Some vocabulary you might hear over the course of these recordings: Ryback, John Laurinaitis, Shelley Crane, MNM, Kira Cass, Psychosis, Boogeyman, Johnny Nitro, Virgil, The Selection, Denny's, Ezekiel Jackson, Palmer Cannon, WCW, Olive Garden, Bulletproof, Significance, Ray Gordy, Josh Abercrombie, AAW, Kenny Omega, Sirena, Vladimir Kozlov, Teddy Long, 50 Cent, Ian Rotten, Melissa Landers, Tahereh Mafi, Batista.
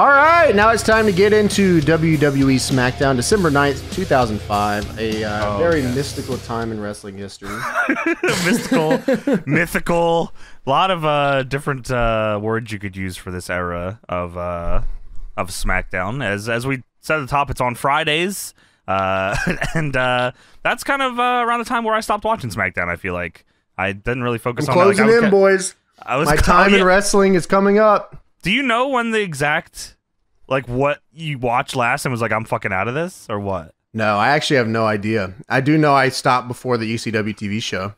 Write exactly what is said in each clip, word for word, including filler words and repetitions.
All right, now it's time to get into W W E SmackDown, December ninth, two thousand five. A uh, oh, very yes. mystical time in wrestling history. Mystical, mythical. A lot of uh, different uh, words you could use for this era of uh, of SmackDown. As as we said at the top, it's on Fridays, uh, and uh, that's kind of uh, around the time where I stopped watching SmackDown. I feel like I didn't really focus I'm on closing that. Like, I was in, boys. I was My time in wrestling is coming up. Do you know when the exact, like, what you watched last and was like, I'm fucking out of this, or what? No, I actually have no idea. I do know I stopped before the E C W T V show.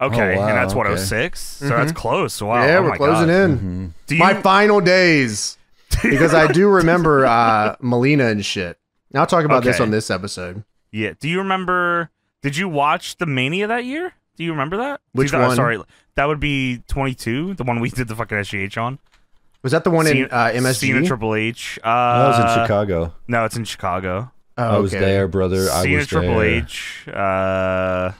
Okay, oh, wow, and that's what, okay. oh six? So mm-hmm. that's close. Wow. Yeah, oh we're my closing God. in. Mm-hmm. do you... My final days. Because I do remember uh, Melina and shit. Now I'll talk about okay. this on this episode. Yeah. Do you remember, did you watch the Mania that year? Do you remember that? Which one? Sorry, that would be twenty-two, the one we did the fucking S G H on. Was that the one Cena, in uh, M S G? Cena Triple H. Uh, that was in Chicago. No, it's in Chicago. Oh, okay. I was there, brother. Cena I was Triple there. H. Uh,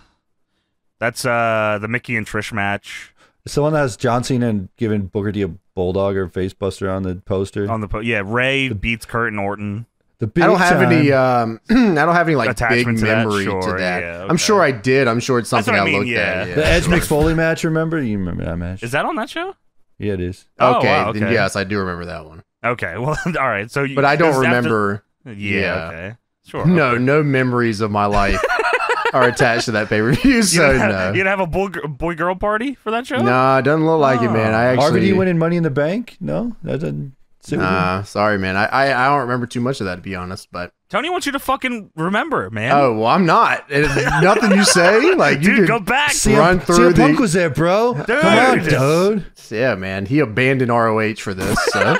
that's uh, the Mickey and Trish match. It's the one that has John Cena giving Booker T a bulldog or facebuster on the poster. On the po yeah, Ray the, beats Kurt and Orton. The big I don't have time. any. Um, I don't have any like Attachment big to memory that, sure, to that. Yeah, okay. I'm sure I did. I'm sure it's something I, mean, I looked yeah. at. Yeah. The Edge McFoley match. Remember? You remember that match? Is that on that show? Yeah, it is. Okay, oh, wow, okay. Then yes, I do remember that one. Okay, well, all right. So, you, but I don't remember. To... Yeah, yeah. Okay. Sure. No, okay. no memories of my life are attached to that pay per view. So you'd have, no. You'd have a boy, boy girl party for that show. Nah, doesn't look like oh. it, man. I actually. R V D winning Money in the Bank. No, that doesn't. Nah, sorry, man. I, I I don't remember too much of that, to be honest. But Tony wants you to fucking remember, man. Oh, well, I'm not. It, nothing you say, like you dude, go back. Run through. The... Punk was there, bro. Dude. Come on, dude. Yeah, man. He abandoned R O H for this. So.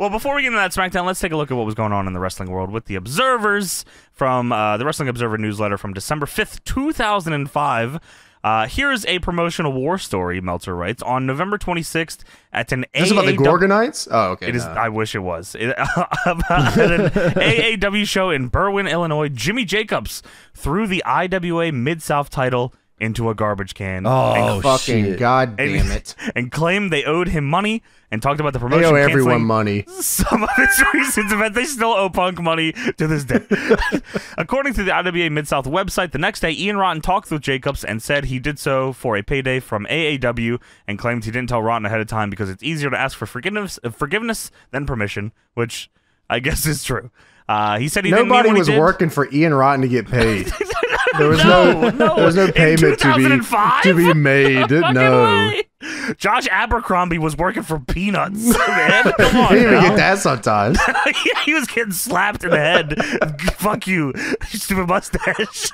Well, before we get into that SmackDown, let's take a look at what was going on in the wrestling world with the Observers from uh, the Wrestling Observer newsletter from December fifth, two thousand five. Uh, here's a promotional war story, Meltzer writes. On November twenty-sixth at an This is about the Gorgonites? Oh, okay. It is, no. I wish it was. It, uh, at an A A W show in Berwyn, Illinois, Jimmy Jacobs threw the I W A Mid-South title into a garbage can. Oh, and, fucking shit. God damn it. And, and claimed they owed him money and talked about the promotion. They owe everyone money. Some of its reasons, but they still owe Punk money to this day. According to the I W A Mid-South website, the next day, Ian Rotten talked with Jacobs and said he did so for a payday from A A W and claimed he didn't tell Rotten ahead of time because it's easier to ask for forgiveness, uh, forgiveness than permission, which I guess is true. Uh, he said he Nobody didn't was he did. working for Ian Rotten to get paid. There was no, no, no, there was no payment to be to be made. No, way. Josh Abercrombie was working for peanuts. Man. Come on, he didn't even get that sometimes. Yeah, he was getting slapped in the head. Fuck you, stupid mustache.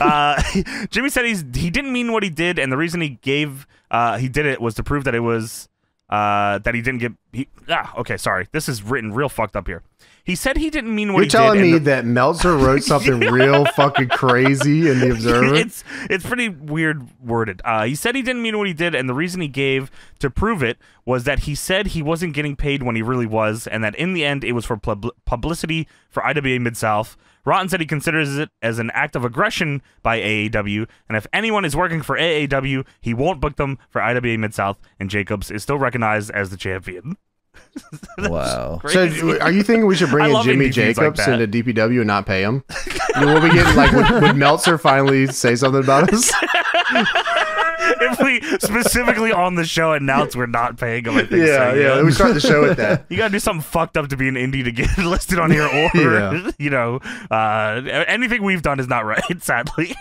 uh, Jimmy said he's he didn't mean what he did, and the reason he gave uh, he did it was to prove that it was uh, that he didn't get. He, ah, okay, sorry. This is written real fucked up here. He said he didn't mean what You're he did. You're telling me the, that Meltzer wrote something real fucking crazy in The Observer? It's, it's pretty weird worded. Uh, he said he didn't mean what he did, and the reason he gave to prove it was that he said he wasn't getting paid when he really was, and that in the end it was for pub publicity for I W A Mid-South. Rotten said he considers it as an act of aggression by A A W, and if anyone is working for A A W, he won't book them for I W A Mid-South, and Jacobs is still recognized as the champion. Wow. Crazy. So are you thinking we should bring in Jimmy Jacobs like into D P W and not pay him? You know, will we get like would, would Meltzer finally say something about us? If we specifically on the show announce we're not paying him, I think yeah, so. Yeah, yeah. We start the show with that. You gotta do something fucked up to be an indie to get listed on here, or yeah. you know, uh, anything we've done is not right, sadly.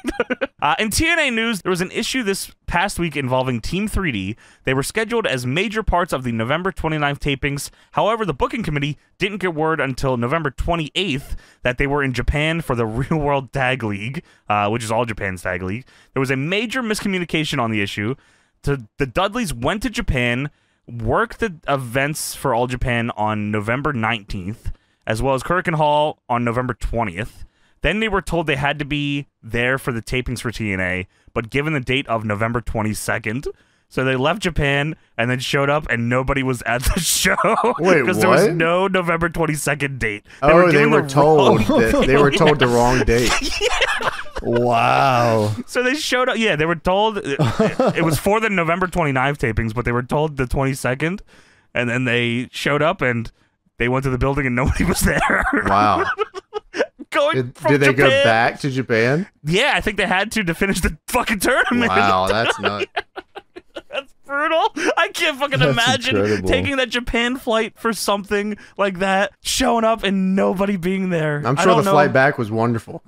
uh, in T N A news, there was an issue this past week involving Team three D. They were scheduled as major parts of the November twenty-ninth tapings. However, the booking committee didn't get word until November twenty-eighth that they were in Japan for the Real World Tag League, uh, which is all Japan's Tag League. There was a major miscommunication on the issue. The, the Dudleys went to Japan, worked the events for All Japan on November nineteenth, as well as Kurikan Hall on November twentieth. Then they were told they had to be there for the tapings for T N A, but given the date of November twenty-second. So they left Japan and then showed up, and nobody was at the show. Wait, because there was no November twenty-second date. They oh, were they were the told. That they were told the wrong date. Yeah. Wow. So they showed up. Yeah, they were told it, it was for the November twenty-ninth tapings, but they were told the twenty-second, and then they showed up and they went to the building and nobody was there. Wow. Going did, from did they Japan. go back to Japan? Yeah, I think they had to to finish the fucking tournament. Wow, that's nuts. That's brutal. I can't fucking that's imagine incredible. taking that Japan flight for something like that, showing up and nobody being there. I'm sure the know. flight back was wonderful.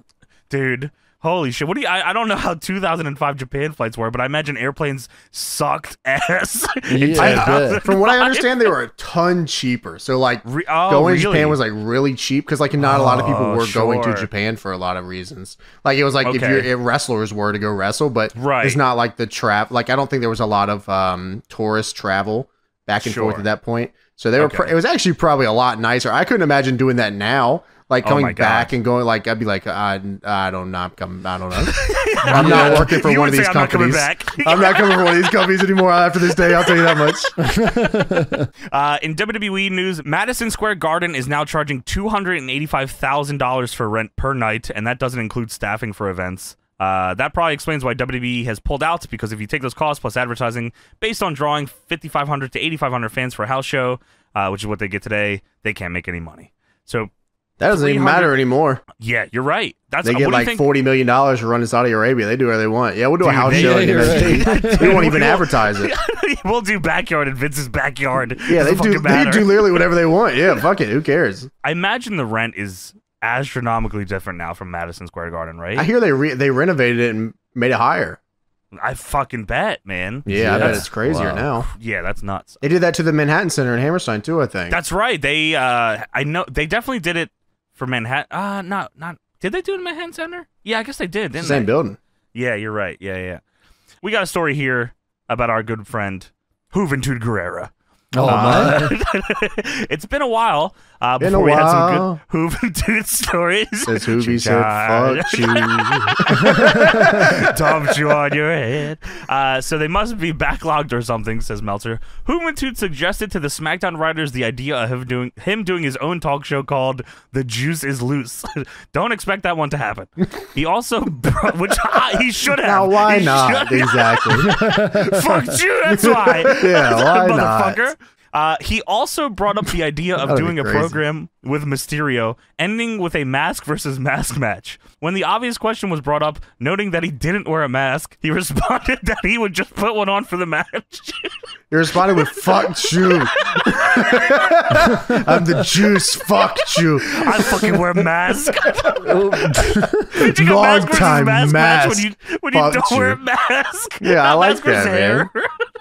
Dude, holy shit. What do you, I, I don't know how two thousand five Japan flights were, but I imagine airplanes sucked ass. Yeah, from what I understand, they were a ton cheaper. So, like, Re oh, going really? to Japan was, like, really cheap because, like, not oh, a lot of people were sure. going to Japan for a lot of reasons. Like, it was like okay. if, you're, if wrestlers were to go wrestle, but right. it's not like the trap. Like, I don't think there was a lot of um, tourist travel back and sure. forth at that point. So, they were. Okay. Pr it was actually probably a lot nicer. I couldn't imagine doing that now. Like coming oh back and going, like I'd be like, I, I don't know, I'm, I don't know. I'm not working for you one of these I'm companies. Not I'm not coming for one of these companies anymore after this day. I'll tell you that much. uh, in W W E news, Madison Square Garden is now charging two hundred and eighty-five thousand dollars for rent per night, and that doesn't include staffing for events. Uh, that probably explains why W W E has pulled out, because if you take those costs plus advertising, based on drawing fifty-five hundred to eighty-five hundred fans for a house show, uh, which is what they get today, they can't make any money. So. That doesn't even matter anymore. Yeah, you're right. That's, they get like forty million dollars to run to Saudi Arabia. They do whatever they want. Yeah, we'll do Dude, a house show. Right. Dude, we won't even we'll, advertise it. We'll do backyard in Vince's backyard. Yeah, they do, they do literally whatever they want. Yeah, fuck it. Who cares? I imagine the rent is astronomically different now from Madison Square Garden, right? I hear they re they renovated it and made it higher. I fucking bet, man. Yeah, yeah. I bet it's crazier wow. now. Yeah, that's nuts. They did that to the Manhattan Center in Hammerstein, too, I think. That's right. They, uh, I know, they definitely did it. For Manhattan, uh, not not. Did they do it in Manhattan Center? Yeah, I guess they did. Didn't Same they? building. Yeah, you're right. Yeah, yeah. We got a story here about our good friend Juventud Guerrera. Oh uh, man, it's been a while. Uh, been before a we while. had some good Juventud stories. Says Hoovy said, "Fuck you." Dumped you on your head. Uh, so they must be backlogged or something. Says Meltzer. Juventud suggested to the SmackDown writers the idea of him doing him doing his own talk show called "The Juice Is Loose." Don't expect that one to happen. He also, which I, he should have. Now why he not? Exactly. Fuck you. That's why. Yeah, why not? Motherfucker. Uh, he also brought up the idea of doing a program with Mysterio, ending with a mask versus mask match. When the obvious question was brought up, noting that he didn't wear a mask, he responded that he would just put one on for the match. He responded with, fuck you. I'm the juice, fuck you. I fucking wear mask. Did you Long mask time mask. mask. When you, when you don't you. wear a mask. Yeah, Not I like that, man.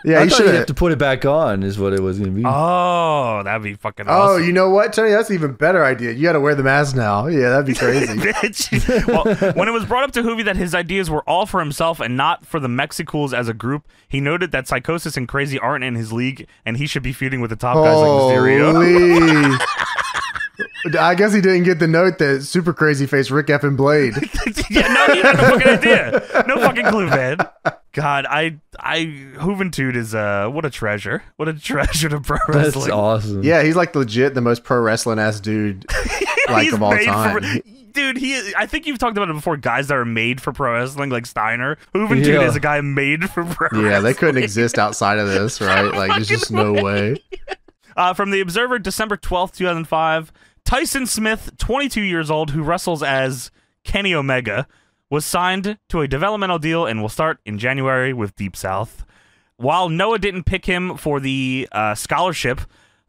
Yeah, I you should have to put it back on is what it was going to be. Oh, that'd be fucking awesome. Oh, you know what, Tony? That's even better idea. You got to wear the mask now. Yeah, that'd be crazy. Well, when it was brought up to Hoovy that his ideas were all for himself and not for the Mexicools as a group, he noted that Psychosis and Crazy aren't in his league, and he should be feuding with the top guys Holy. like Mysterio. I guess he didn't get the note that Super Crazy faced Rick F and Blade. Yeah, no, he had no fucking idea. No fucking clue, man. God, I, I, Juventud is uh, what a treasure. What a treasure to pro wrestling. That's awesome. Yeah, he's like legit the most pro wrestling ass dude like he's of all time. For, dude, he. I think you've talked about it before. Guys that are made for pro wrestling, like Steiner. Juventud yeah. is a guy made for pro wrestling. Yeah, they couldn't exist outside of this, right? Like, there's just no way. Uh, from the Observer, December twelfth, two thousand five. Tyson Smith, twenty-two years old, who wrestles as Kenny Omega, was signed to a developmental deal and will start in January with Deep South. While Noah didn't pick him for the uh, scholarship,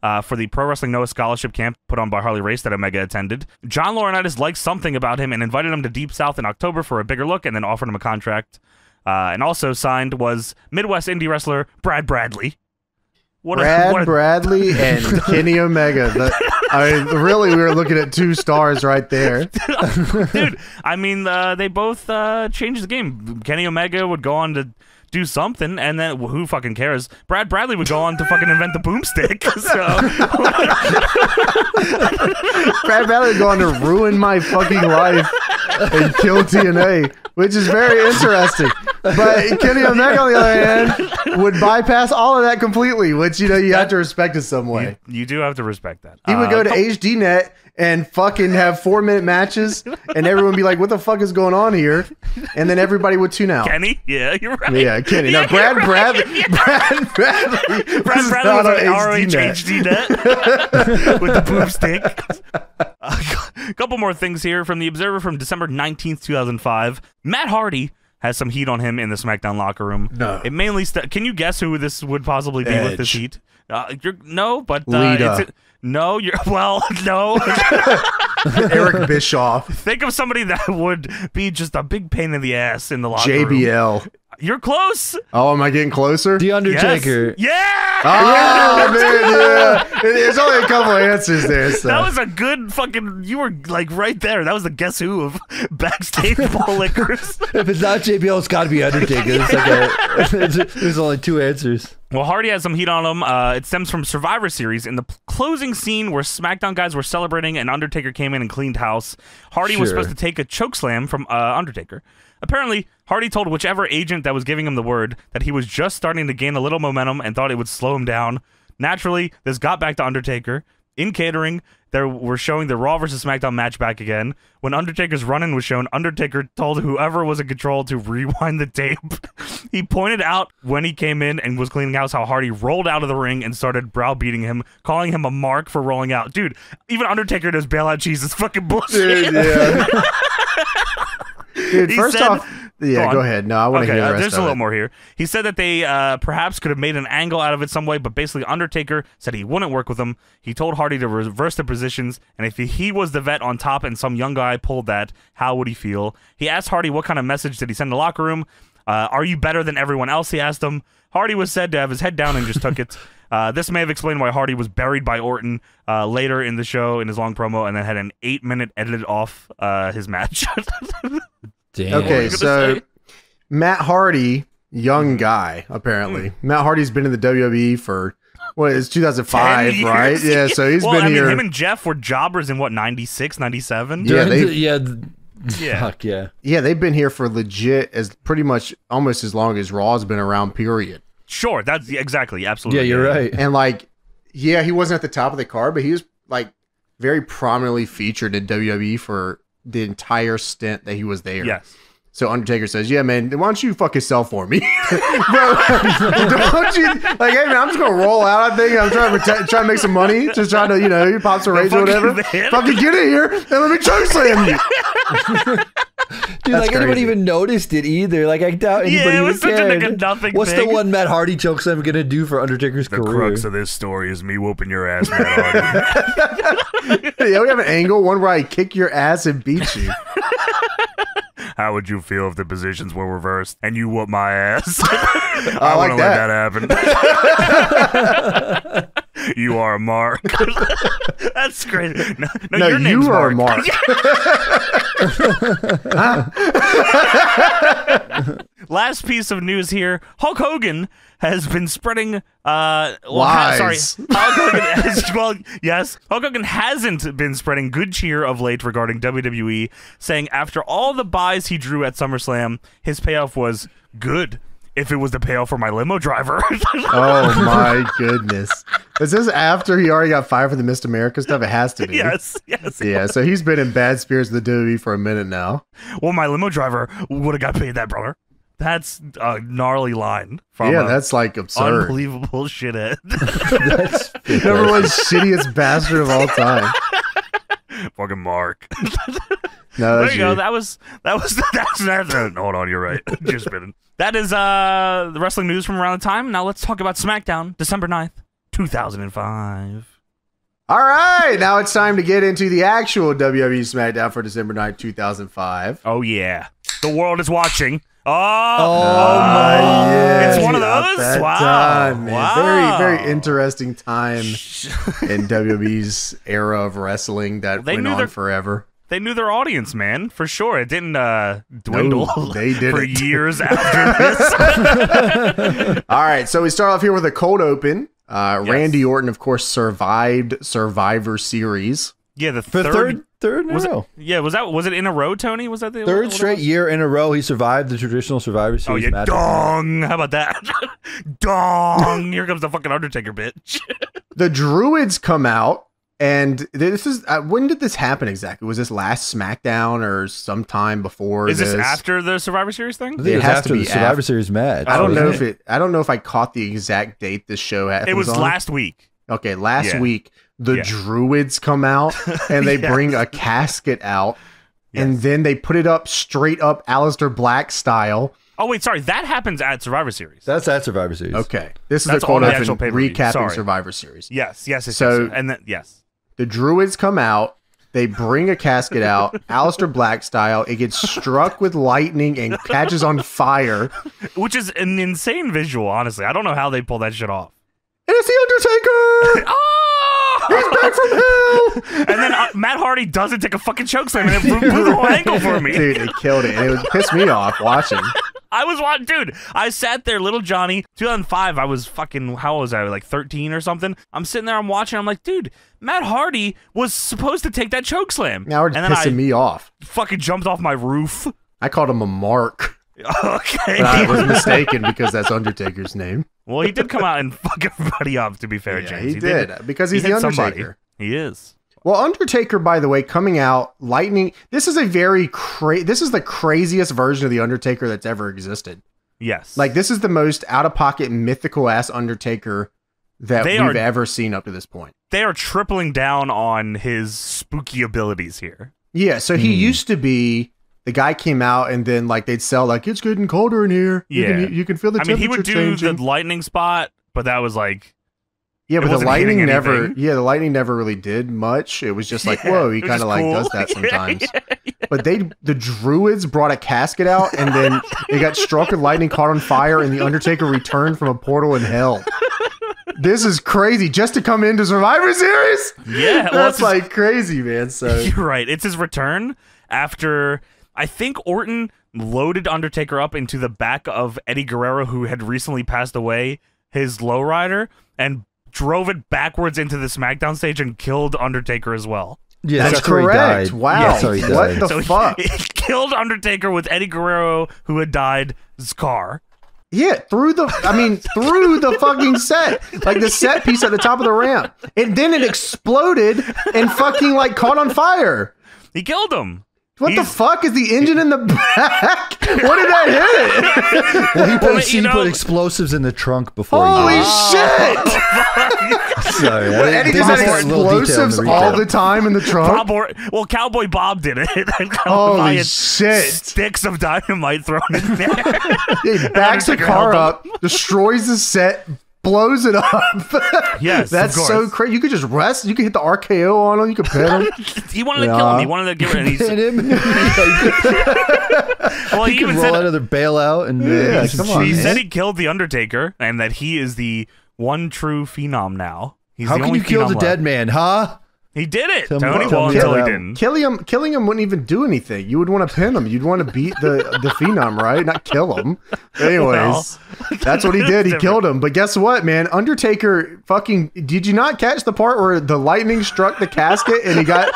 uh, for the Pro Wrestling Noah scholarship camp put on by Harley Race that Omega attended, John Laurinaitis liked something about him and invited him to Deep South in October for a bigger look and then offered him a contract. Uh, and also signed was Midwest indie wrestler Brad Bradley. What Brad a, what a, Bradley and Kenny Omega. The I mean, really, we were looking at two stars right there. Dude, I mean, uh, they both uh, changed the game. Kenny Omega would go on to do something, and then well, who fucking cares? Brad Bradley would go on to fucking invent the boomstick. So. Brad Bradley would go on to ruin my fucking life and kill T N A. which is very interesting. But Kenny Omega, on the other hand, would bypass all of that completely, which, you know, you that, have to respect in some way. You, you do have to respect that. He uh, would go to H D net and fucking have four-minute matches, and everyone would be like, what the fuck is going on here? And then everybody would tune out. Kenny? Yeah, you're right. Yeah, Kenny. Yeah, now, Brad, right. Bradley, yeah. Brad Bradley. Brad Bradley. Brad Bradley was on R O H H D net with the boom stick. A couple more things here from the Observer from December nineteenth, two thousand five. Matt Hardy has some heat on him in the SmackDown locker room. No. It mainly st Can you guess who this would possibly be Edge. with this heat? Uh, you're, no, but uh, Lita. It's a, no, you're well, no. Eric Bischoff. Think of somebody that would be just a big pain in the ass in the locker room. J B L. You're close. Oh, am I getting closer? The Undertaker. Yes. Yeah. Oh, man, yeah. There's only a couple of answers there. So. That was a good fucking. You were like right there. That was the guess who of backstage ball lickers. If it's not J B L, it's got to be Undertaker. It's like a, it's, there's only two answers. Well, Hardy has some heat on him. Uh, it stems from Survivor Series in the closing scene where SmackDown guys were celebrating and Undertaker came in and cleaned house. Hardy sure. was supposed to take a chokeslam from uh, Undertaker. Apparently, Hardy told whichever agent that was giving him the word that he was just starting to gain a little momentum and thought it would slow him down. Naturally, this got back to Undertaker. In catering, they were showing the Raw versus SmackDown match back again. When Undertaker's run-in was shown, Undertaker told whoever was in control to rewind the tape. He pointed out when he came in and was cleaning house how Hardy rolled out of the ring and started browbeating him, calling him a mark for rolling out. Dude, even Undertaker knows bailout cheese is fucking bullshit. Dude, yeah. Dude, he first said, off, yeah, go, go ahead. No, I want to okay, hear the rest uh, There's of a little it. more here. He said that they uh, perhaps could have made an angle out of it some way, but basically Undertaker said he wouldn't work with him. He told Hardy to reverse the positions, and if he was the vet on top and some young guy pulled that, how would he feel? He asked Hardy what kind of message did he send to the locker room. Uh, are you better than everyone else, he asked him. Hardy was said to have his head down and just took it. Uh, this may have explained why Hardy was buried by Orton uh, later in the show in his long promo and then had an eight-minute edited off uh, his match. Damn. Okay, so say? Matt Hardy, young guy, apparently. Mm. Matt Hardy's been in the W W E for, what, it's two thousand five, right? Yeah, so he's well, been I mean, here. Him and Jeff were jobbers in, what, ninety-six, ninety-seven? Yeah, they... Yeah, Yeah. Fuck yeah. Yeah, they've been here for legit as pretty much almost as long as Raw's been around, period. Sure, that's exactly, absolutely. Yeah, you're right. And like, yeah, he wasn't at the top of the card, but he was like very prominently featured in W W E for the entire stint that he was there. Yes. So Undertaker says, yeah, man, why don't you fuck yourself for me? Bro, don't you, like, hey, man, I'm just going to roll out, I think. I'm trying to, try to make some money. Just trying to, you know, he pops a rage or whatever. Fucking get in here and let me choke slam you. Dude, That's like, crazy. Anybody even noticed it either. Like, I doubt anybody yeah, it was such cared. A nigga nothing What's thing? The one Matt Hardy jokes I'm going to do for Undertaker's the career? The crux of this story is me whooping your ass, Matt Hardy. Yeah, we have an angle, one where I kick your ass and beat you. How would you feel if the positions were reversed and you whoop my ass? I, I like want to let that happen. You are a mark. That's crazy. No, no, no your name's you are Mark. A mark. Last piece of news here. Hulk Hogan has been spreading uh, well, lies. Sorry, Hulk Hogan has, well, yes, Hulk Hogan hasn't been spreading good cheer of late regarding W W E, saying after all the buys he drew at SummerSlam, his payoff was good. If it was the payoff for my limo driver. Oh my goodness. Is this after he already got fired for the Miss America stuff? It has to be. Yes, yes. Yeah, so he's been in bad spirits with the W W E for a minute now. Well, my limo driver would have got paid that, brother. That's a gnarly line. From yeah, that's like absurd. Unbelievable shithead. That's number one shittiest bastard of all time. Fucking Mark. No, there you go. That was that was that's that's uh, hold on, you're right. Just kidding. That is uh the wrestling news from around the time. Now let's talk about SmackDown, December ninth, two thousand five. All right, now it's time to get into the actual W W E SmackDown for December ninth, two thousand five. Oh yeah. The world is watching. Oh, oh, my! Yeah. It's one of those. Wow. Time, wow! Very, very interesting time in W W E's era of wrestling that they went on their, forever. They knew their audience, man, for sure. It didn't uh, dwindle no, they didn't. for years after this. All right, so we start off here with a cold open. Uh, yes. Randy Orton, of course, survived Survivor Series. Yeah, the third, the third Third in was a row. It, yeah, was that was it in a row, Tony? Was that the third what, what straight year in a row he survived the traditional Survivor Series? Oh yeah, dong! How about that? Dong! Here comes the fucking Undertaker, bitch. The Druids come out, and this is uh, when did this happen exactly? Was this last SmackDown or sometime before? Is this, this after the Survivor Series thing? It, it has after to be the Survivor after. Series match. I don't so, know if it. I don't know if I caught the exact date this show happened. It was on. last week. Okay, last yeah. week. The yeah. Druids come out and they yes. bring a casket out yes. and then they put it up straight up Aleister Black style. Oh, wait, sorry. That happens at Survivor Series. That's at Survivor Series. Okay. This is That's a quote I've been recapping sorry. Survivor Series. Yes, yes, yes. So, yes, and then, yes. The Druids come out. They bring a casket out, Aleister Black style. It gets struck with lightning and catches on fire. Which is an insane visual, honestly. I don't know how they pull that shit off. And it's The Undertaker! Oh! He's back from hell! And then uh, Matt Hardy doesn't take a fucking chokeslam and it blew, blew the whole angle for me. Dude, it killed it. And it pissed me off watching. I was watching, dude. I sat there, little Johnny, two thousand five. I was fucking, how old was I? Like thirteen or something. I'm sitting there, I'm watching. I'm like, dude, Matt Hardy was supposed to take that chokeslam. Now it's pissing I me off. Fucking jumped off my roof. I called him a mark. Okay. But I was mistaken because that's Undertaker's name. Well, he did come out and fuck everybody up, to be fair, yeah, James. He, he did, did, because he's he the Undertaker. Somebody. He is. Well, Undertaker, by the way, coming out, lightning, this is a very crazy, this is the craziest version of the Undertaker that's ever existed. Yes. Like, this is the most out-of-pocket, mythical-ass Undertaker that they we've are, ever seen up to this point. They are tripling down on his spooky abilities here. Yeah, so he mm. used to be... The guy came out and then like they'd sell like it's good and colder in here. You yeah, can, you can feel the temperature. I mean, he would do changing. the lightning spot, but that was like, yeah, but the lightning never. Yeah, the lightning never really did much. It was just like, yeah, whoa, he kind of like cool. does that sometimes. yeah, yeah, yeah. But they, the Druids, brought a casket out and then it got struck with lightning, caught on fire, and the Undertaker returned from a portal in hell. This is crazy. Just to come into Survivor Series, yeah, well, that's like his, crazy, man. So you're right. It's his return after. I think Orton loaded Undertaker up into the back of Eddie Guerrero, who had recently passed away, his lowrider, and drove it backwards into the SmackDown stage and killed Undertaker as well. Yeah, that's, that's correct. Wow. Yeah, he what the so fuck? He, he killed Undertaker with Eddie Guerrero, who had died, his car. Yeah, through the, I mean, through the fucking set. Like, the set piece at the top of the ramp. And then it exploded and fucking, like, caught on fire. He killed him. What He's, the fuck is the engine in the back? What did that hit? Well, he put, well, he know, put explosives in the trunk before. Holy he oh, shit! Sorry, well, Eddie had explosives the all the time in the trunk. Bob or, well, Cowboy Bob did it. Holy shit! Sticks of dynamite thrown in there. Yeah, he backs the car up, destroys the set. Blows it up. Yes, that's so crazy. You could just rest. You could hit the R K O on him. You could pin him. He wanted yeah. to kill him. He wanted to get rid of him. Well, he, he could even roll said, out of the bailout. And yeah, he, come on, he said he killed the Undertaker and that he is the one true phenom now. He's How the can only you kill the left. dead man, huh? He did it, Tony. Well, until he didn't. Killing him, killing him wouldn't even do anything. You would want to pin him. You'd want to beat the the phenom, right? Not kill him. Anyways, well, that's what he did. He different. killed him. But guess what, man? Undertaker, fucking. Did you not catch the part where the lightning struck the casket and he got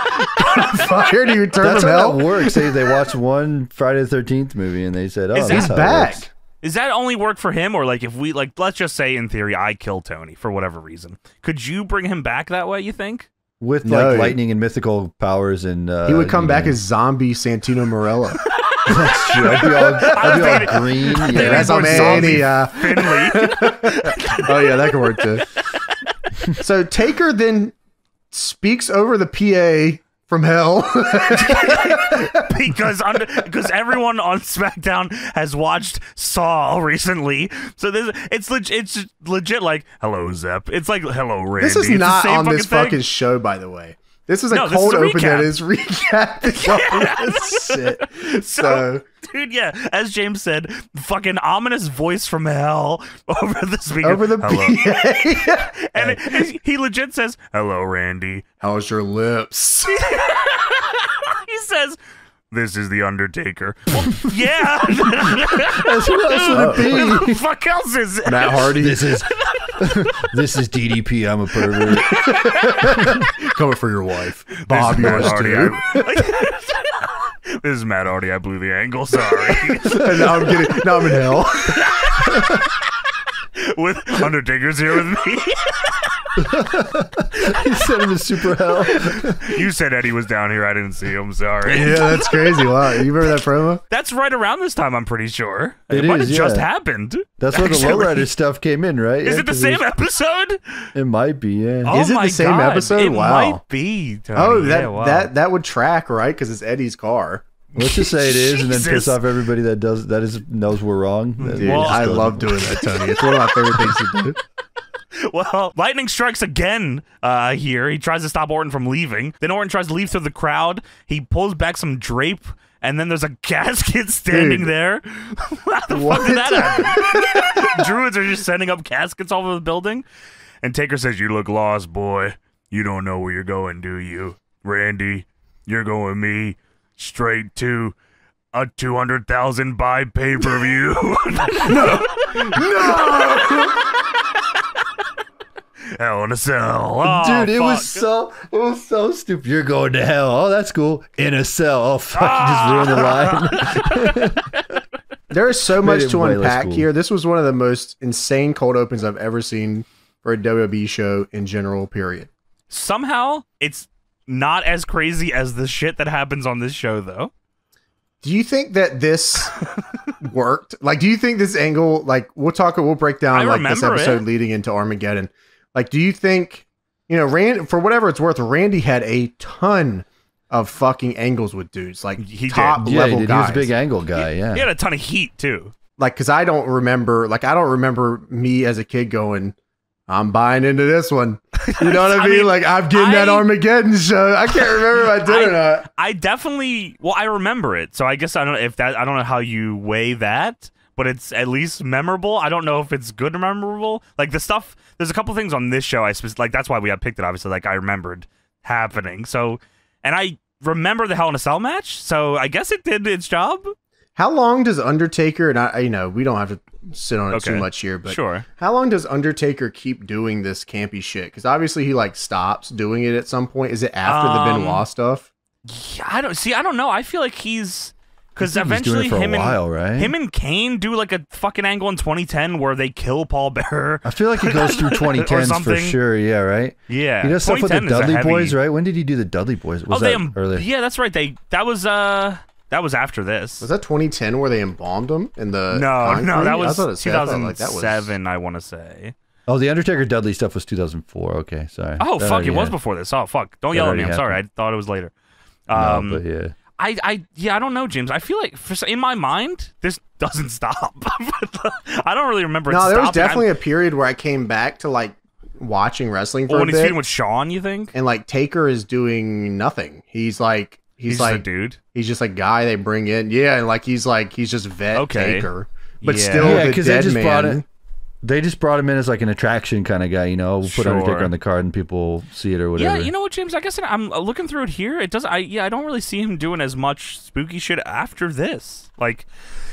fired? He returned to hell. That's how it works. They, they watched one Friday the Thirteenth movie and they said, "Oh, he's back." Is that only work for him, or like if we like, let's just say in theory, I kill Tony for whatever reason. Could you bring him back that way? You think? With no, like lightning and mythical powers, and uh, he would come back know. as zombie Santino Marella. That's true. I'd be all, I'd be all green. Yeah, that's all Finley. Oh yeah, that could work too. So Taker then speaks over the P A from hell because under, because everyone on SmackDown has watched Saw recently, so this it's legit. It's legit. Like, hello Zep. It's like, hello Randy. This is it's not on fucking this thing. fucking show, by the way. This is a no, cold is a open recap. that is recapping all this shit. So, so, dude, yeah, as James said, fucking ominous voice from hell over the speaker. Over the P A. And it, it, he legit says, hello, Randy. How's your lips? He says, this is the Undertaker. Well, yeah. That's who else would it be? Who the fuck else is it? Matt Hardy. This is This is D D P. I'm a pervert. Coming for your wife, Bob. Yours too. This is Matt Hardy. I blew the angle. Sorry. And now I'm getting. Now I'm in hell. With Undertaker's here with me. He sent him to super hell. You said Eddie was down here. I didn't see him. Sorry. Yeah, that's crazy. Wow. You remember that promo? That's right around this time, I'm pretty sure. It, it is, might have yeah. just happened. That's when the lowrider stuff came in, right? Is yeah, it the same it was... episode? It might be, yeah. Oh is it my the same God. episode? It wow. might be, Tony. Oh, that, yeah, wow. that, that would track, right? Because it's Eddie's car. Let's just say it is, Jesus. and then piss off everybody that does that is knows we're wrong. Dude, well, I love doing that, Tony. It's one of my favorite things to do. Well, lightning strikes again uh, here. He tries to stop Orton from leaving. Then Orton tries to leave through the crowd. He pulls back some drape, and then there's a casket standing Dude. there. How the what? fuck did that happen? Druids are just sending up caskets all over the building. And Taker says, "You look lost, boy. You don't know where you're going, do you? Randy, you're going with me straight to a two hundred thousand buy pay-per-view." No! No! Hell in a Cell. Oh, Dude, it fuck. was so it was so stupid. You're going to hell. Oh, that's cool. In a cell. Oh, fuck. Ah! You just ruined the line. There is so much to unpack here. This was one of the most insane cold opens I've ever seen for a W W E show in general, period. Somehow, it's not as crazy as the shit that happens on this show, though. Do you think that this worked? Like, do you think this angle, like, we'll talk, we'll break down like this episode it. leading into Armageddon. Like, do you think, you know, Rand, for whatever it's worth, Randy had a ton of fucking angles with dudes. Like, he top did. level yeah, he did. guys. He was a big angle guy, he, yeah. He had a ton of heat, too. Like, because I don't remember, like, I don't remember me as a kid going, I'm buying into this one. You know what I mean? I mean like, I'm getting I, that Armageddon show. I can't remember if I did I, or not. I definitely, well, I remember it. So I guess I don't know if that, I don't know how you weigh that, but it's at least memorable. I don't know if it's good or memorable. Like, the stuff, there's a couple things on this show, I like, that's why we got picked it, obviously, like, I remembered happening. So, and I remember the Hell in a Cell match, so I guess it did its job. How long does Undertaker, and I, you know, we don't have to sit on it okay. too much here, but sure. how long does Undertaker keep doing this campy shit? Because obviously he, like, stops doing it at some point. Is it after um, the Benoit stuff? Yeah, I don't, see, I don't know. I feel like he's... Because eventually him, while, and, right? him and Kane do like a fucking angle in twenty ten where they kill Paul Bearer. I feel like he goes through twenty tens for sure. Yeah, right? Yeah. He does stuff with the Dudley heavy... Boys, right? When did he do the Dudley Boys? Was oh, that earlier? Yeah, that's right. They That was uh, that was after this. Was that twenty ten where they embalmed him? In the no, concrete? no, that was I it two thousand seven, like that was... I want to say. Oh, the Undertaker Dudley stuff was two thousand four. Okay, sorry. Oh, that fuck, it had. was before this. Oh, fuck. Don't that yell at me. I'm happened. sorry. I thought it was later. Um, no, but yeah. I, I, yeah, I don't know, James. I feel like, for, in my mind, this doesn't stop. I don't really remember it No, there stopping. was definitely I'm, a period where I came back to, like, watching wrestling for oh, a when bit. When he's feuding with Sean, you think? And, like, Taker is doing nothing. He's, like, he's, he's like, dude. He's just a guy they bring in. Yeah, and, like, he's, like, he's just vet okay. Taker. But yeah. still yeah, the dead just man. They just brought him in as like an attraction kind of guy, you know. We'll put sure. Undertaker on the card and people see it or whatever. Yeah, you know what, James? I guess I'm looking through it here. It does. I yeah, I don't really see him doing as much spooky shit after this. Like,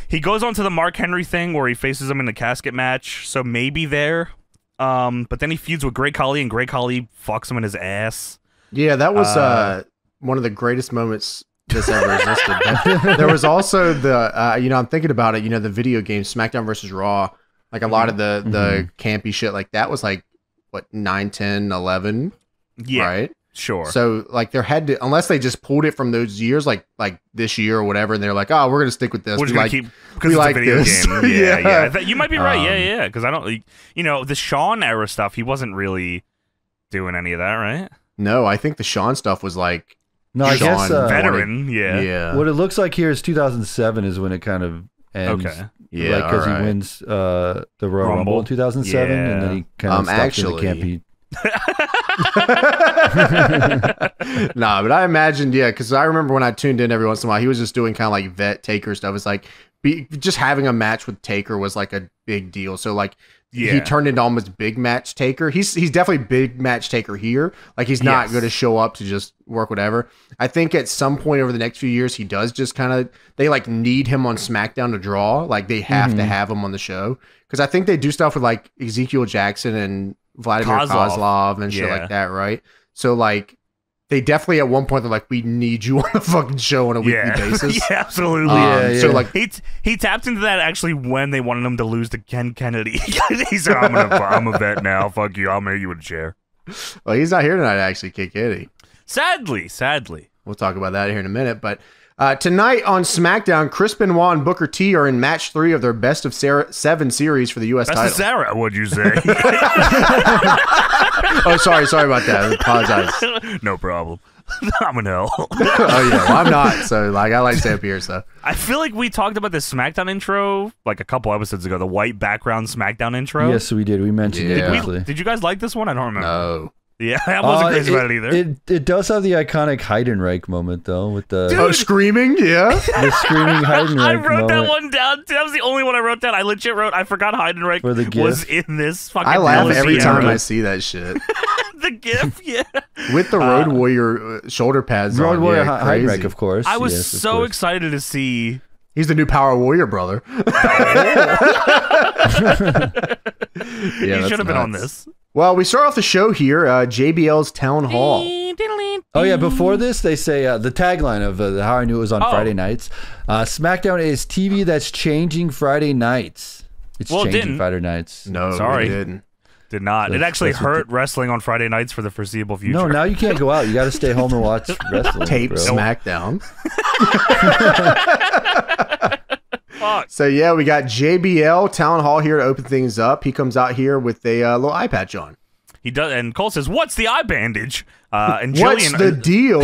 he goes on to the Mark Henry thing where he faces him in the casket match. So maybe there. Um, but then he feuds with Great Khali and Great Khali fucks him in his ass. Yeah, that was uh, uh one of the greatest moments this ever existed. There was also the uh, you know, I'm thinking about it. You know, the video game SmackDown versus Raw. Like, a lot of the, the mm-hmm. campy shit like that was, like, what, nine, ten, eleven? Yeah. Right? Sure. So, like, there had to, unless they just pulled it from those years, like, like this year or whatever, and they're like, oh, we're going to stick with this. We're just going to keep, because it's like a video this. game. Yeah, yeah. yeah. You might be right. Um, yeah, yeah. Because I don't, you know, the Sean era stuff, he wasn't really doing any of that, right? No, I think the Sean stuff was, like, no, Sean I guess, uh, veteran. It, yeah. yeah. What it looks like here is two thousand seven is when it kind of ends. Okay. Yeah, like, because right. he wins uh, the Royal Rumble, Rumble in two thousand seven, yeah. and then he kind of um, stuck actually... in the campy. Nah, but I imagined, yeah, because I remember when I tuned in every once in a while, he was just doing kind of like vet Taker stuff. It's like be, just having a match with Taker was like a big deal. So like yeah. he turned into almost big match taker. He's he's definitely big match taker here. Like, he's not yes. going to show up to just work whatever. I think at some point over the next few years, he does just kind of, they like need him on SmackDown to draw. Like, they have mm-hmm. to have him on the show. Because I think they do stuff with like Ezekiel Jackson and Vladimir Kozlov, Kozlov and shit yeah. like that, right? So like, they definitely at one point they're like, we need you on the fucking show on a weekly yeah. basis. Yeah, absolutely. Um, yeah, yeah. So like, he t- he tapped into that actually when they wanted him to lose to Ken Kennedy. He said, "I'm gonna, I'm a vet now. Fuck you. I'll make you a chair." Well, he's not here tonight. Actually, Kid Kash. Sadly, sadly, we'll talk about that here in a minute. But uh, tonight on SmackDown, Chris Benoit and Booker T are in match three of their best of Sarah, seven series for the U S best title. Best of Sarah, would you say? Oh, sorry, sorry about that. I apologize. No problem. I'm an L. Oh yeah, well, I'm not. So like, I like to stay up here. So I feel like we talked about this SmackDown intro like a couple episodes ago. The white background SmackDown intro. Yes, we did. We mentioned yeah. it. Did, we, did you guys like this one? I don't remember. No. Yeah, I wasn't uh, crazy it, about it either. It, it does have the iconic Heidenreich moment though, with the Dude. oh screaming, yeah, the screaming Heidenreich. I wrote moment. that one down. That was the only one I wrote down. I legit wrote. I forgot Heidenreich was in this fucking. I laugh L C M every time I see that shit. The GIF, yeah. With the Road uh, Warrior uh, shoulder pads. Road on. Warrior yeah, Heidenreich, of course. I was yes, so course. excited to see. He's the new Power Warrior brother. yeah, you should have been on this. Well, we start off the show here, uh, J B L's Town Hall. Oh, yeah, before this, they say uh, the tagline of uh, how I knew it was on oh. Friday nights. Uh, SmackDown is T V that's changing Friday nights. It's well, changing it didn't. Friday nights. No, Sorry. it didn't. Did not. That's, it actually hurt the, wrestling on Friday nights for the foreseeable future. No, now you can't go out. You got to stay home and watch wrestling. Tape bro. SmackDown. So, yeah, we got J B L Town Hall here to open things up. He comes out here with a uh, little eye patch on. He does, and Cole says, "What's the eye bandage?" Uh, and What's Jillian, the deal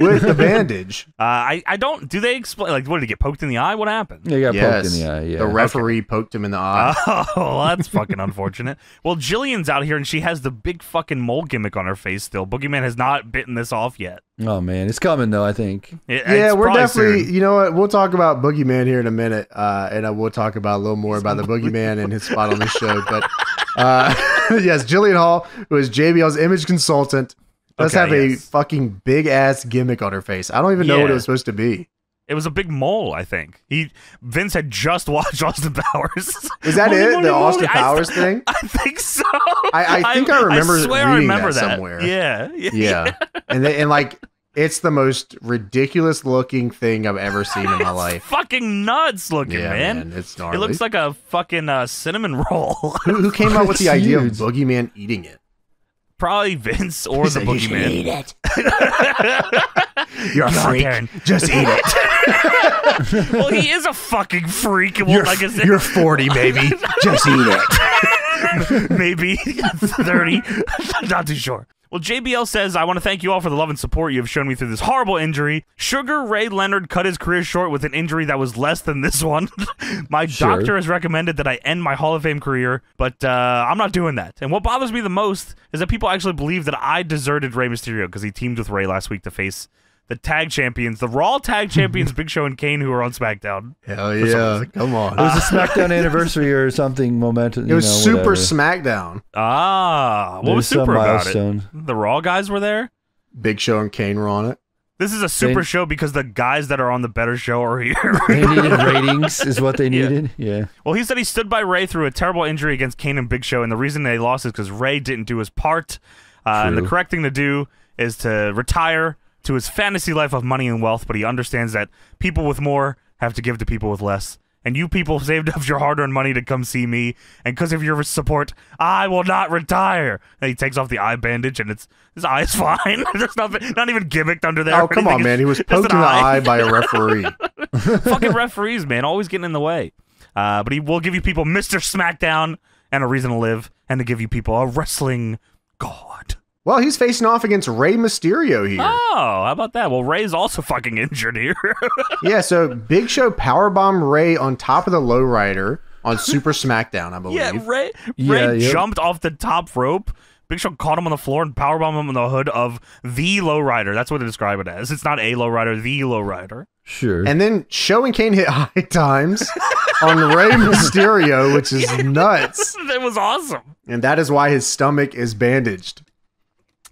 with the bandage? Uh, I, I don't, do they explain, like, what, did he get poked in the eye? What happened? Yeah, he got yes. poked in the eye, yeah. The referee okay. poked him in the eye. Oh, that's fucking unfortunate. Well, Jillian's out here, and she has the big fucking mole gimmick on her face still. Boogeyman has not bitten this off yet. Oh, man, it's coming, though, I think. It, yeah, we're definitely, soon. you know what, we'll talk about Boogeyman here in a minute, uh, and I will talk about a little more about the Boogeyman and his spot on this show, but... Uh, yes, Jillian Hall, who is J B L's image consultant, does okay, have a yes. fucking big ass gimmick on her face. I don't even know yeah. what it was supposed to be. It was a big mole, I think. He Vince had just watched Austin Powers. Is that it? Money, the money, Austin money. Powers I, thing? I think so. I, I think I, I remember I swear reading I remember that, that somewhere. Yeah. Yeah. yeah. and they, and like it's the most ridiculous looking thing I've ever seen in my life. It's fucking nuts looking, yeah, man. man. It's gnarly. It looks like a fucking uh, cinnamon roll. who, who came up with the huge. idea of Boogeyman eating it? Probably Vince or He's the like, Boogeyman. You eat it. You're a God, freak. Darren. Just eat it. Well, he is a fucking freak. Well, you're, like you're forty, baby. Just eat it. Maybe thirty. Not too sure. Well, J B L says, "I want to thank you all for the love and support you have shown me through this horrible injury. Sugar Ray Leonard cut his career short with an injury that was less than this one. My sure. doctor has recommended that I end my Hall of Fame career, but uh, I'm not doing that. And what bothers me the most is that people actually believe that I deserted Rey Mysterio because he teamed with Rey last week to face the tag champions, the Raw tag champions, Big Show and Kane, who are on SmackDown." Hell yeah. Come on. It was a SmackDown anniversary or something momentous. It was know, Super whatever. SmackDown. Ah. What There's was Super about it? The Raw guys were there? Big Show and Kane were on it. This is a Super they, show because the guys that are on the better show are here. They needed ratings is what they needed. Yeah. yeah. Well, he said he stood by Ray through a terrible injury against Kane and Big Show, and the reason they lost is because Ray didn't do his part. Uh, and the correct thing to do is to retire to his fantasy life of money and wealth, but he understands that people with more have to give to people with less. And you people saved up your hard-earned money to come see me, and because of your support, I will not retire. And he takes off the eye bandage, and it's his eye's fine. There's nothing, not even gimmicked under there. Oh, come on, man. He was poked in the eye by a referee. Fucking referees, man, always getting in the way. Uh, but he will give you people Mister SmackDown and a reason to live, and to give you people a wrestling god. Well, he's facing off against Rey Mysterio here. Oh, how about that? Well, Rey's also fucking injured here. Yeah, so Big Show powerbomb Rey on top of the lowrider on Super SmackDown, I believe. Yeah, Rey, Rey yeah, yeah. jumped off the top rope, Big Show caught him on the floor and powerbombed him on the hood of the lowrider. That's what they describe it as. It's not a lowrider, the lowrider. Sure. And then Show and Kane hit high times on Rey Mysterio, which is nuts. That was awesome. And that is why his stomach is bandaged.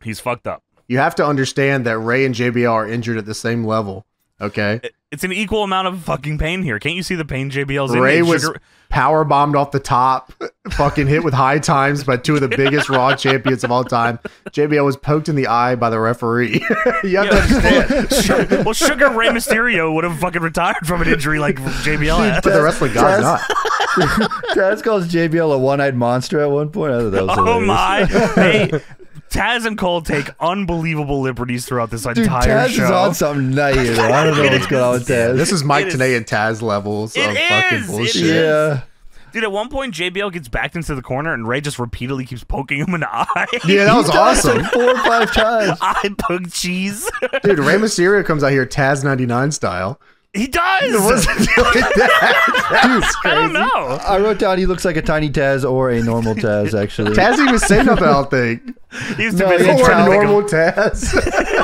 He's fucked up. You have to understand that Rey and J B L are injured at the same level. Okay. It's an equal amount of fucking pain here. Can't you see the pain J B L's in? Ray was sugar- power bombed off the top, fucking hit with high times by two of the biggest Raw champions of all time. J B L was poked in the eye by the referee. You have yeah, to understand. Sugar, well, Sugar Rey Mysterio would have fucking retired from an injury like J B L had. But the wrestling guy's not. Taz calls J B L a one-eyed monster at one point. I thought that was hilarious. Oh my. Hey. Taz and Cole take unbelievable liberties throughout this Dude, entire Taz show. Taz is on something night. I don't know what's is. going on with Taz. This is Mike Tenay and Taz levels it of is. fucking bullshit. Yeah. Dude, at one point, J B L gets backed into the corner, and Ray just repeatedly keeps poking him in the eye. Yeah, that was awesome. Four or five times. I poked cheese. Dude, Rey Mysterio comes out here Taz ninety-nine style. He does. It wasn't like that. Dude, it's crazy. I don't know. I wrote down he looks like a tiny Taz or a normal Taz. Actually, Taz even said nothing. I don't think. He used to no, be he a normal Taz.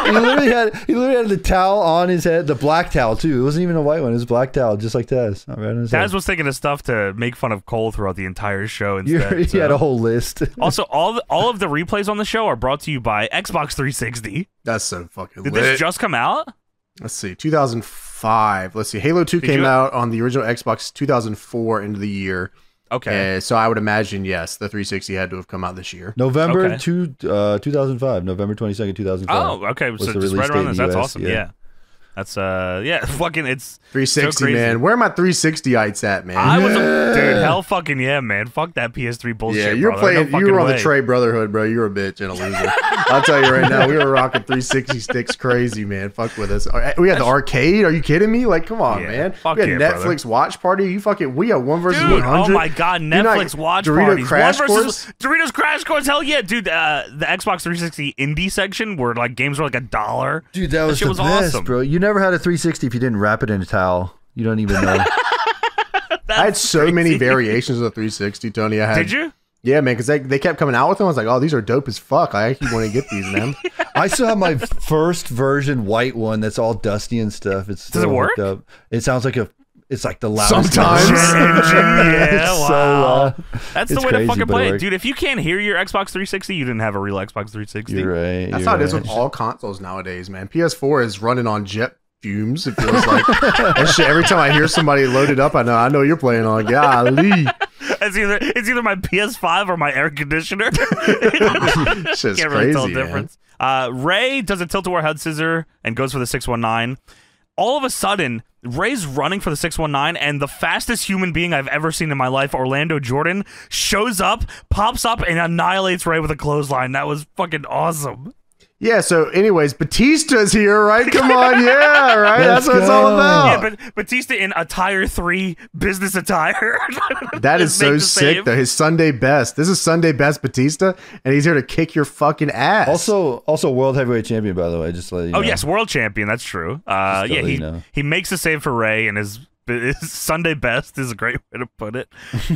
he literally had he literally had the towel on his head, the black towel too. It wasn't even a white one. It was a black towel, just like Taz. I mean, Taz head. was thinking of stuff to make fun of Cole throughout the entire show. Instead, he so. had a whole list. Also, all the, all of the replays on the show are brought to you by Xbox three sixty. That's so fucking. Did lit. this just come out? Let's see, two thousand five. Let's see, Halo two Did came you... out on the original Xbox two thousand four into the year. Okay. Uh, so I would imagine, yes, the three sixty had to have come out this year. November okay. two, uh, two thousand five, November twenty-second, two thousand five. Oh, okay. So just right around this. That's awesome. Yeah. yeah. That's, uh, yeah, fucking, it's three sixty, so man. Where are my three sixty-ites at, man? I yeah. was a, dude, hell fucking yeah, man. Fuck that P S three bullshit. Yeah, you're brother. playing, no you were on way. the Trey Brotherhood, bro. You're a bitch and a loser. I'll tell you right now, we were rocking three sixty sticks crazy, man. Fuck with us. We had the arcade. Are you kidding me? Like, come on, yeah, man. Fuck we had yeah, Netflix brother. watch party. You fucking, we had one versus dude, one hundred. Oh my God, Netflix not, watch Dorito parties. Crash one versus, Doritos Crash Course. Hell yeah, dude. Uh, the Xbox three sixty indie section where like games were like a dollar. Dude, that, that was, shit the was best, awesome, bro. You never had a three sixty if you didn't wrap it in a towel. You don't even know. I had so crazy. many variations of the three sixty, Tony. I had, Did you? Yeah, man, because they, they kept coming out with them. I was like, oh, these are dope as fuck. I actually want to get these, man. I still have my first version white one that's all dusty and stuff. It's Does it work? Up. It sounds like a... It's like the loudest. Sometimes. yeah, wow. So, uh, That's the way crazy, to fucking play it. Dude, if you can't hear your Xbox three sixty, you didn't have a real Xbox three sixty. You're right. That's how right. it is with all consoles nowadays, man. P S four is running on jet fumes. It feels like that shit. Every time I hear somebody load it up, I know I know you're playing on. Golly. It's either, it's either my P S five or my air conditioner. It's just can't really crazy, tell the difference. Uh, Ray does a tilt to our head scissor and goes for the six one nine. All of a sudden, Ray's running for the six one nine, and the fastest human being I've ever seen in my life, Orlando Jordan, shows up, pops up, and annihilates Ray with a clothesline. That was fucking awesome. Yeah, so anyways, Batista's here, right? Come on, yeah, right? That's what it's all about. Yeah, but Batista in attire three, business attire. That is so sick, save. though. His Sunday best. This is Sunday best Batista, and he's here to kick your fucking ass. Also, also world heavyweight champion, by the way. Just to let you know. Oh, yes, world champion. That's true. Uh, yeah, he, know. he makes a save for Ray, and his, his Sunday best is a great way to put it.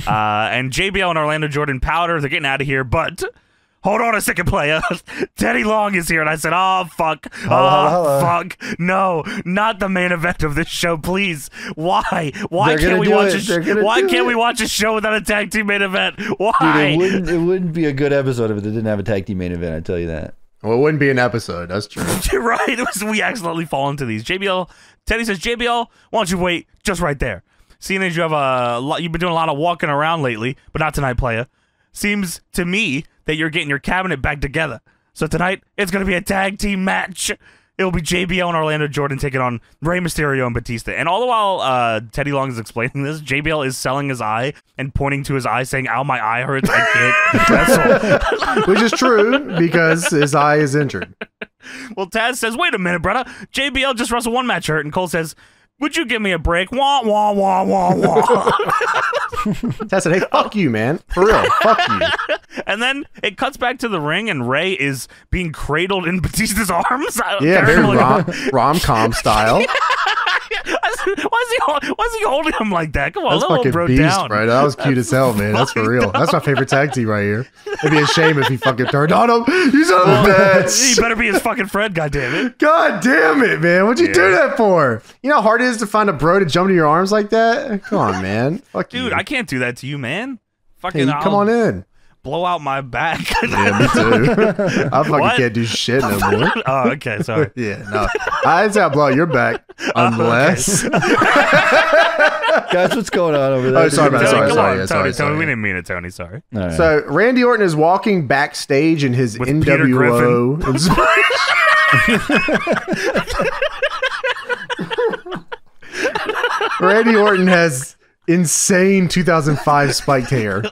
uh, and J B L and Orlando Jordan powder. They're getting out of here, but... Hold on a second, player. Teddy Long is here. And I said, oh, fuck. Holla, oh, holla. fuck. No, not the main event of this show, please. Why? Why They're can't we watch it. a sh- Why can't it. we watch a show without a tag team main event? Why? Dude, it, wouldn't, it wouldn't be a good episode if it didn't have a tag team main event, I tell you that. Well, it wouldn't be an episode. That's true. Right? It was, we accidentally fall into these. J B L, Teddy says, J B L, why don't you wait just right there? Seeing as you have a lot, you've been doing a lot of walking around lately, but not tonight, player. Seems to me that you're getting your cabinet back together. So tonight, it's going to be a tag team match. It'll be J B L and Orlando Jordan taking on Rey Mysterio and Batista. And all the while uh, Teddy Long is explaining this, J B L is selling his eye and pointing to his eye saying, ow, my eye hurts, I can't wrestle. Which is true, because his eye is injured. Well, Taz says, wait a minute, brother. J B L just wrestled one match hurt. And Cole says, would you give me a break? Wah, wah, wah, wah, wah. Taz said, hey, fuck you, man. For real, fuck you. And then it cuts back to the ring, and Ray is being cradled in Batista's arms. I yeah, very rom-com rom style. I why is he? Why is he holding him like that? Come on, that's fucking bro beast, down. Right? That was cute as hell, man. That's for real. Down. That's my favorite tag team right here. It'd be a shame if he fucking turned on him. He's on well, the bench. He better be his fucking friend. God damn it. God damn it, man. What'd you yeah. do that for? You know how hard it is to find a bro to jump to your arms like that. Come on, man. Fuck dude, you. I can't do that to you, man. Fucking hey, come on in. Blow out my back. Yeah, me too. I fucking what? can't do shit no more. Oh, okay, sorry. Yeah, no. I'd say I blow out your back unless. Uh, okay. Guys, what's going on over there? Oh, sorry, about sorry, sorry, sorry, Tony, yeah, sorry, Tony, sorry. Tony, we didn't mean it, Tony. Sorry. Right. So Randy Orton is walking backstage in his with N W O. Randy Orton has insane two thousand five spiked hair.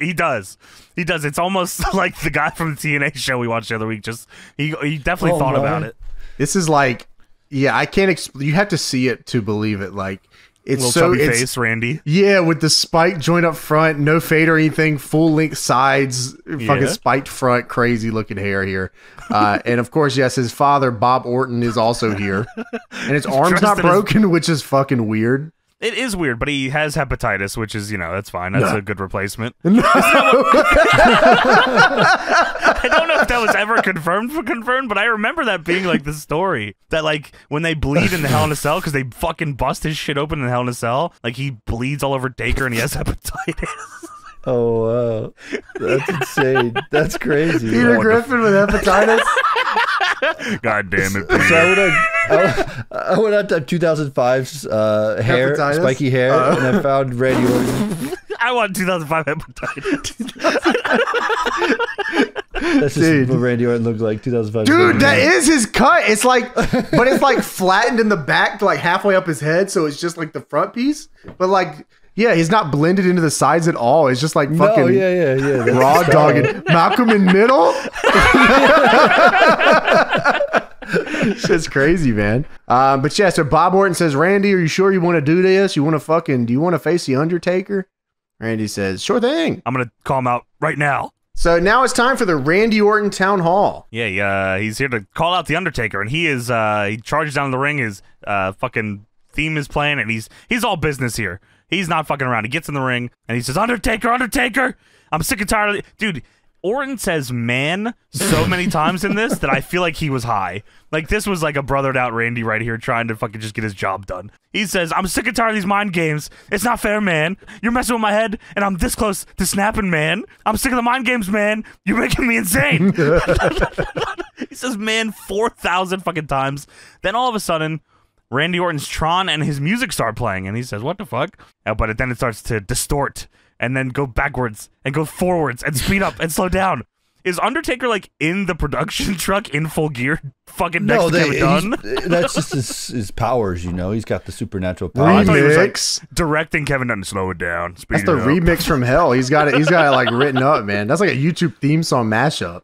He does. He does. It's almost like the guy from the T N A show we watched the other week. Just he, he definitely oh, thought man. about it. This is like, yeah, I can't. Exp you have to see it to believe it. Like it's little so chubby it's, face, Randy. Yeah, with the spiked joint up front, no fade or anything, full length sides, yeah. fucking spiked front, crazy looking hair here. Uh, and of course, yes, his father Bob Orton is also here, and his arm's not broken, his which is fucking weird. It is weird, but he has hepatitis, which is, you know, that's fine. That's no. a good replacement. No. I don't know if that was ever confirmed for confirmed, but I remember that being like the story that like when they bleed in the Hell in a Cell because they fucking bust his shit open in the Hell in a Cell, like he bleeds all over Taker and he has hepatitis. Oh, wow. That's insane. That's crazy. Peter Griffin with hepatitis? God damn it, Peter. So I went on, I, I went on to two thousand five's uh, hair, hepatitis? spiky hair, uh, and I found Randy Orton. I want two thousand five hepatitis. That's just dude. what Randy Orton looked like two thousand five. Dude, that is his cut. It's like, but it's like flattened in the back to like halfway up his head, so it's just like the front piece, but like... Yeah, he's not blended into the sides at all. It's just like fucking no, yeah, yeah, yeah. raw dogging. Malcolm in Middle? Shit's crazy, man. Um, but yeah, so Bob Orton says, Randy, are you sure you want to do this? You want to fucking, do you want to face the Undertaker? Randy says, sure thing. I'm going to call him out right now. So now it's time for the Randy Orton Town Hall. Yeah, yeah, he's here to call out the Undertaker. And he is, uh, he charges down the ring. His uh, fucking theme is playing. And he's he's all business here. He's not fucking around. He gets in the ring, and he says, Undertaker, Undertaker, I'm sick and tired of it. Dude, Orton says man so many times in this that I feel like he was high. Like, this was like a brothered out Randy right here trying to fucking just get his job done. He says, I'm sick and tired of these mind games. It's not fair, man. You're messing with my head, and I'm this close to snapping, man. I'm sick of the mind games, man. You're making me insane. He says man four thousand fucking times. Then all of a sudden... Randy Orton's Tron and his music start playing, and he says, what the fuck? Uh, but then it starts to distort, and then go backwards, and go forwards, and speed up, and slow down. Is Undertaker, like, in the production truck in full gear? Fucking next no, they, to Kevin Dunn? That's just his, his powers, you know? He's got the supernatural powers. Remix. Like, directing Kevin Dunn to slow it down. Speed that's the up. remix from hell. He's got it, he's got it, like, written up, man. That's like a YouTube theme song mashup.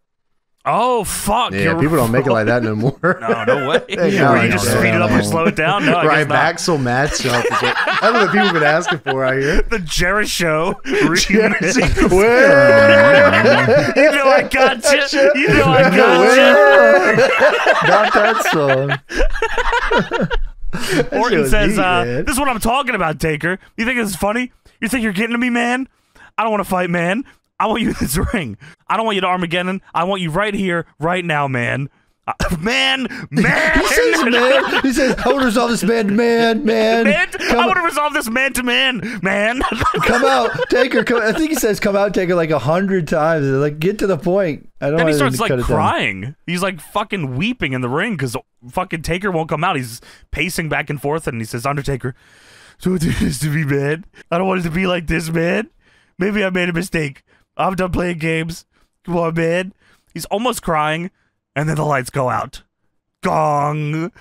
Oh fuck! Yeah, people wrong. don't make it like that no more. No, no way. Yeah, yeah, where you just speed it up or slow it down. No, right, Axel matchup. That's what the people been asking for out here. The Jerry Show. Jerry Show. You know I got you. You know I got you. Not that song. Orton says, neat, uh, "This is what I'm talking about, Taker. You think this is funny? You think you're getting to me, man? I don't want to fight, man." I want you in this ring. I don't want you to Armageddon. I want you right here, right now, man. Uh, man, man. He says, man. He says, I want to resolve this man to man, man. man I want to resolve this man to man, man. Come out, Taker. Come, I think he says, come out, Taker, like a hundred times. Like, get to the point. I don't then he starts, like, crying. He's, like, fucking weeping in the ring because fucking Taker won't come out. He's pacing back and forth, and he says, Undertaker, don't do this to me, man. I don't want it to be like this, man. Maybe I made a mistake. I'm done playing games. Come on, man. He's almost crying, and then the lights go out. Gong.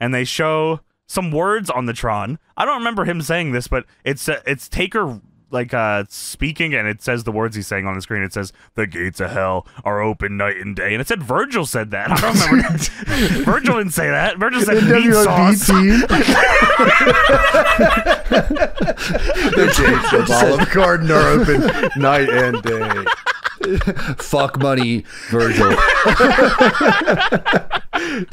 And they show some words on the Tron. I don't remember him saying this, but it's uh, it's Taker like uh, speaking, and it says the words he's saying on the screen. It says, the gates of hell are open night and day. And it said Virgil said that. I don't remember. Virgil didn't say that. Virgil said meat sauce. The gates of Olive Garden are open night and day. Fuck money, Virgil.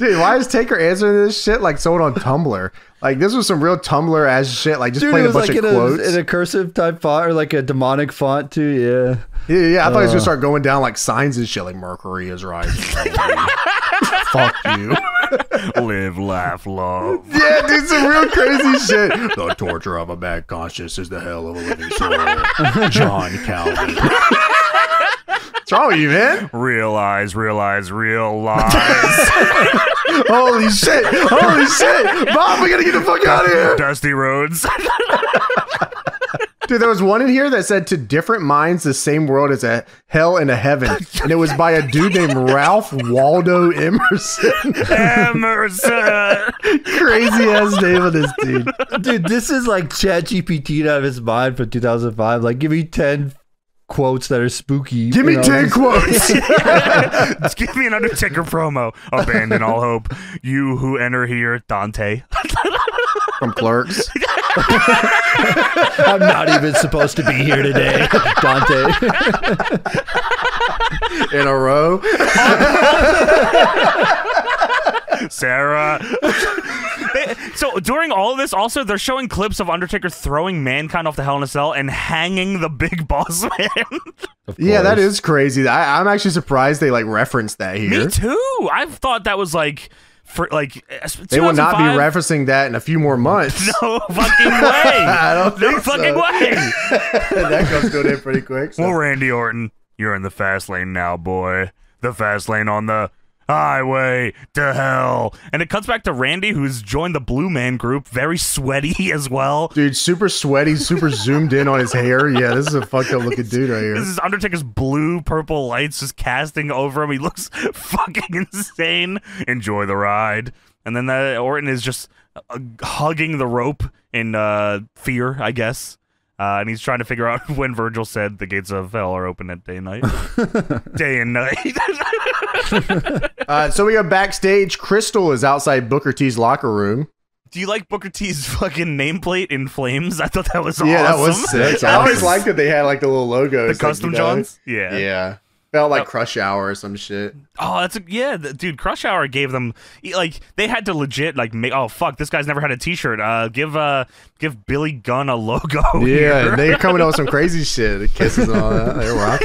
Dude, why is Taker answering this shit like someone on Tumblr? Like, this was some real Tumblr-ass shit. Like, just Dude, playing a bunch like of in quotes. A, in a cursive type font or like a demonic font too, yeah. Yeah, yeah. I uh, thought he was going to start going down like signs and shit, like Mercury is rising. Fuck you. Live, laugh, love. Yeah, dude, some real crazy shit. The torture of a bad conscience is the hell of a living soul. John Calvin. What's wrong with you, man? Realize, realize, realize. Holy shit. Holy shit. Bob, we gotta get the fuck out of here. Dusty Rhodes. Dude, there was one in here that said, to different minds, the same world is a hell and a heaven. And it was by a dude named Ralph Waldo Emerson. Emerson. Crazy ass name of this dude. Dude, this is like Chat G P T out of his mind for two thousand five. Like, give me ten quotes that are spooky. Give me ten quotes. Just give me an Undertaker promo. Abandon all hope. You who enter here, Dante. From Clerks. I'm not even supposed to be here today, Dante. In a row. Sarah. So during all of this, also they're showing clips of Undertaker throwing Mankind off the Hell in a Cell and hanging the Big Boss Man. Yeah, that is crazy. I, I'm actually surprised they like referenced that here. Me too. I thought that was like. For, like, they will not be referencing that in a few more months. No fucking way. I don't no think fucking so. way. That goes good in pretty quick. So. Well, Randy Orton, you're in the fast lane now, boy. The fast lane on the highway to hell. And it cuts back to Randy, who's joined the Blue Man Group. Very sweaty as well. Dude, super sweaty, super zoomed in on his hair. Yeah, this is a fucked up looking dude right here. This is Undertaker's blue purple lights just casting over him. He looks fucking insane. Enjoy the ride. And then that Orton is just uh, hugging the rope in uh, fear, I guess. Uh, and he's trying to figure out when Virgil said the gates of hell are open at day and night. Day and night. uh, so we go backstage. Crystal is outside Booker T's locker room. Do you like Booker T's fucking nameplate in flames? I thought that was yeah, awesome. Yeah, that was sick. Awesome. I always liked that they had like the little logos. The custom like, Johns? Know? Yeah. Yeah. Felt like oh. Crush Hour or some shit. Oh, that's a, yeah, dude. Crush Hour gave them like they had to legit like make. Oh fuck, this guy's never had a T-shirt. Uh, give uh, give Billy Gunn a logo. Yeah, here. They're coming up with some crazy shit. The kisses and all that. They rock.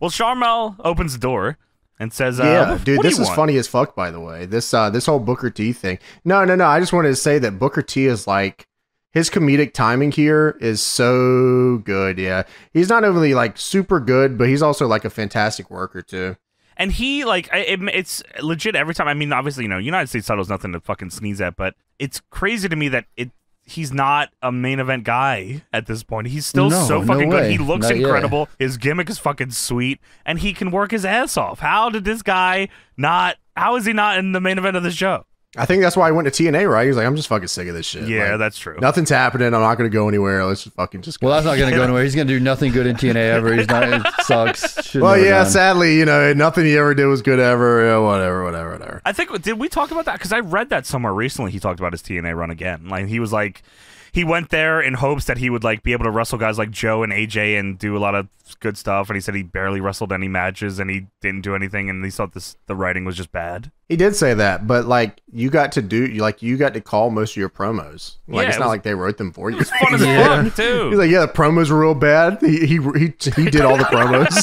Well, Sharmell opens the door and says, uh, "Yeah, what, dude, what this is want? funny as fuck." By the way, this uh, this whole Booker T thing. No, no, no. I just wanted to say that Booker T is like. His comedic timing here is so good, yeah. He's not only, like, super good, but he's also, like, a fantastic worker, too. And he, like, it, it's legit every time. I mean, obviously, you know, United States title is nothing to fucking sneeze at, but it's crazy to me that it he's not a main event guy at this point. He's still no, so fucking no good. He looks not incredible. Yet. His gimmick is fucking sweet, and he can work his ass off. How did this guy not, how is he not in the main event of the show? I think that's why I went to T N A, right? He was like, I'm just fucking sick of this shit. Yeah, like, that's true. Nothing's happening. I'm not going to go anywhere. Let's just fucking just go. Well, that's not going to go anywhere. He's going to do nothing good in T N A ever. He's not, it sucks. Shouldn't well, yeah, done. sadly, you know, nothing he ever did was good ever. You know, whatever, whatever, whatever. I think, did we talk about that? Because I read that somewhere recently. He talked about his T N A run again. Like, he was like, he went there in hopes that he would, like, be able to wrestle guys like Joe and A J and do a lot of good stuff. And he said he barely wrestled any matches and he didn't do anything. And he thought this, the writing was just bad. He did say that, but, like, you got to do, like, you got to call most of your promos. Like, yeah, it's it not was, like they wrote them for you. It was fun as yeah. fun, too. He's like, yeah, the promos were real bad. He, he, he, he did all the promos.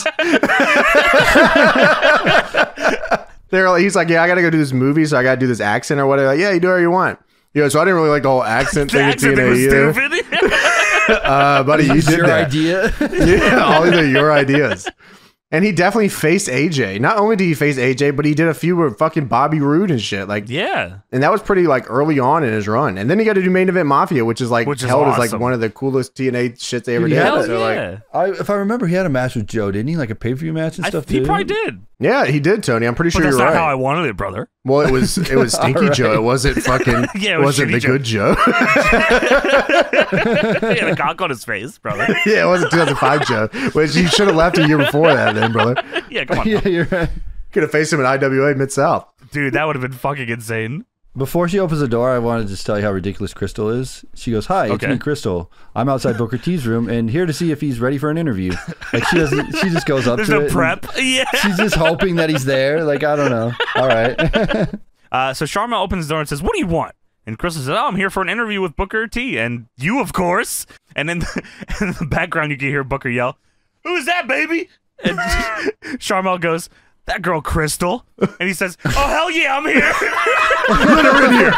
They're like, he's like, yeah, I got to go do this movie, so I got to do this accent or whatever. Like, yeah, you do whatever you want. Yeah, so I didn't really like the whole accent the thing accent at T N A was either. Stupid. uh, buddy, you did your that. idea. Yeah, all these are your ideas. And he definitely faced A J. Not only did he face A J, but he did a few with fucking Bobby Roode and shit. Like, yeah, and that was pretty like early on in his run. And then he got to do Main Event Mafia, which is like which is held awesome. as like one of the coolest T N A shits they ever Dude, did. Hell so, yeah. like, I, if I remember, he had a match with Joe, didn't he? Like a pay per view match and I, stuff. He too? probably did. Yeah, he did, Tony. I'm pretty but sure that's you're not right. How I wanted it, brother. Well, it was it was Stinky right. Joe. It wasn't fucking. yeah, it was wasn't the Joe. good Joe. He had a cock on his face, brother. Yeah, it wasn't two thousand five Joe, which you should have left a year before that, then, brother. Yeah, come on. Yeah, you're right. Could have faced him in I W A Mid South, dude. That would have been fucking insane. Before she opens the door, I wanted to just tell you how ridiculous Crystal is. She goes, "Hi, okay. It's me, Crystal. I'm outside Booker T's room and here to see if he's ready for an interview." Like she doesn't. She just goes up There's to no it. There's no prep. Yeah. She's just hoping that he's there. Like I don't know. All right. uh, Uh, so Sharma opens the door and says, "What do you want?" And Crystal says, "Oh, I'm here for an interview with Booker T." And you, of course. And in the, in the background, you can hear Booker yell, "Who's that, baby?" And Sharma goes, "That girl, Crystal." And he says, "Oh, hell yeah, I'm here. Let her in here."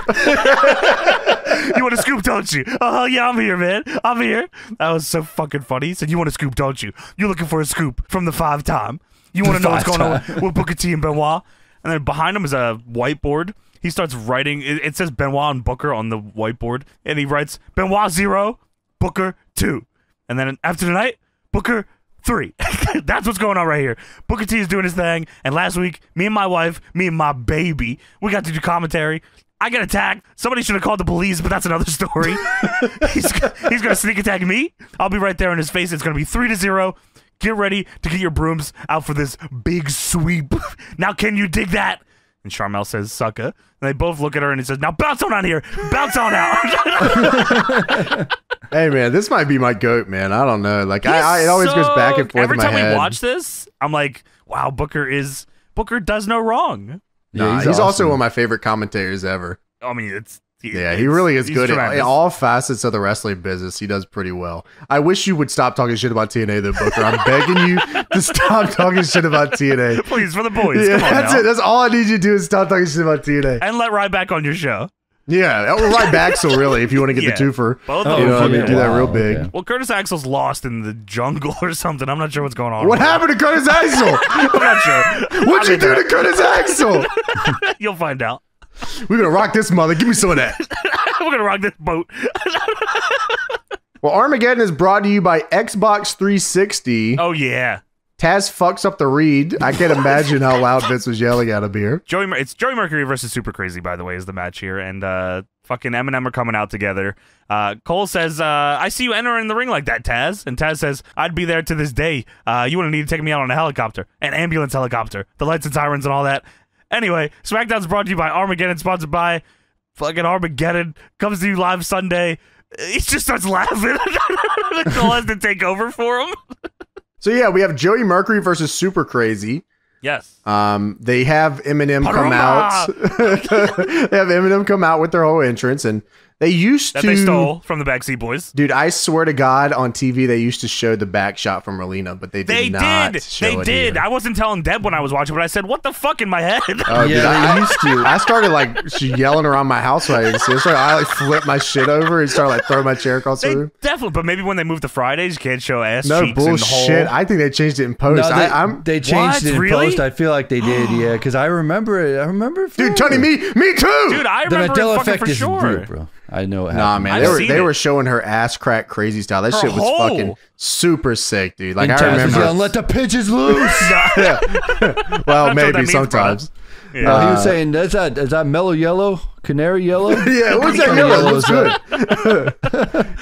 "You want a scoop, don't you?" "Oh, hell yeah, I'm here, man. I'm here." That was so fucking funny. He said, "You want a scoop, don't you? You're looking for a scoop from the five time. You want to know what's going on with Booker T and Benoit?" And then behind him is a whiteboard. He starts writing. It, it says Benoit and Booker on the whiteboard. And he writes, "Benoit zero, Booker two." And then after tonight, Booker three. That's what's going on right here. Booker T is doing his thing, and last week, me and my wife, me and my baby, we got to do commentary. I got attacked. Somebody should have called the police, but that's another story. he's he's going to sneak attack me. I'll be right there in his face. It's going to be three to zero. Get ready to get your brooms out for this big sweep. Now, can you dig that? And Charmel says, "Sucka." And they both look at her, and he says, "Now bounce on out here. Bounce on out." Hey, man, this might be my goat, man. I don't know. Like, I, I, it always so, goes back and forth. Every in my time head. we watch this, I'm like, wow, Booker is Booker does no wrong. Yeah, nah, he's, he's awesome. Also one of my favorite commentators ever. I mean, it's he, yeah, it's, he really is good at in all facets of the wrestling business. He does pretty well. I wish you would stop talking shit about T N A, though, Booker. I'm begging you to stop talking shit about T N A, please, for the boys. Yeah, Come on that's now. it. That's all I need you to do is stop talking shit about T N A and let Ryback on your show. Yeah, or Ryback Axel, really, if you want to get yeah. the twofer. Both of them. You know, I mean, yeah. do that real big. Yeah. Well, Curtis Axel's lost in the jungle or something. I'm not sure what's going on. What happened that. to Curtis Axel? I'm not sure. What'd I'll you do that. to Curtis Axel? You'll find out. We're going to rock this mother. Give me some of that. We're going to rock this boat. Well, Armageddon is brought to you by Xbox three sixty. Oh, yeah. Taz fucks up the read. I can't imagine how loud Vince was yelling at him here. Joey, it's Joey Mercury versus Super Crazy, by the way, is the match here. And uh, fucking M N M are coming out together. Uh, Cole says, uh, "I see you entering the ring like that, Taz." And Taz says, "I'd be there to this day. Uh, you wouldn't need to take me out on a helicopter. An ambulance helicopter. The lights and sirens and all that." Anyway, SmackDown's brought to you by Armageddon, sponsored by fucking Armageddon. Comes to you live Sunday. He just starts laughing. Cole has to take over for him. So yeah, we have Joey Mercury versus Super Crazy. Yes. Um, they have M N M come out. They have M N M come out with their whole entrance, and they used that to they stole from the Backseat Boys. Dude, I swear to God, on T V they used to show the back shot from Melina, but they did they not. Did. Show they it did. Either. I wasn't telling Deb when I was watching, but I said, "What the fuck?" in my head. Oh, yeah, dude, I, I used to. I started like yelling around my house when I didn't see it. So I like flipped my shit over and started like throwing my chair across the room. Definitely, but maybe when they moved to Fridays, you can't show ass. No cheeks bullshit. In the hole. I think they changed it in post. No, they, I, I'm, they changed what? it in really? post. I feel like they did. Yeah, because I remember it. I remember. It dude, Tony, me, me too. Dude, I remember the it fucking for sure. Group, bro. I know it happened. Nah, man, they were, they were showing her ass crack crazy style. That her shit was whole. fucking super sick, dude. Like, and I remember. Yelling, "Let the pigeons loose." Well, maybe sometimes. Yeah. Uh, he was saying, "Is that is that mellow yellow, canary yellow?" Yeah, what's that yellow? It's good.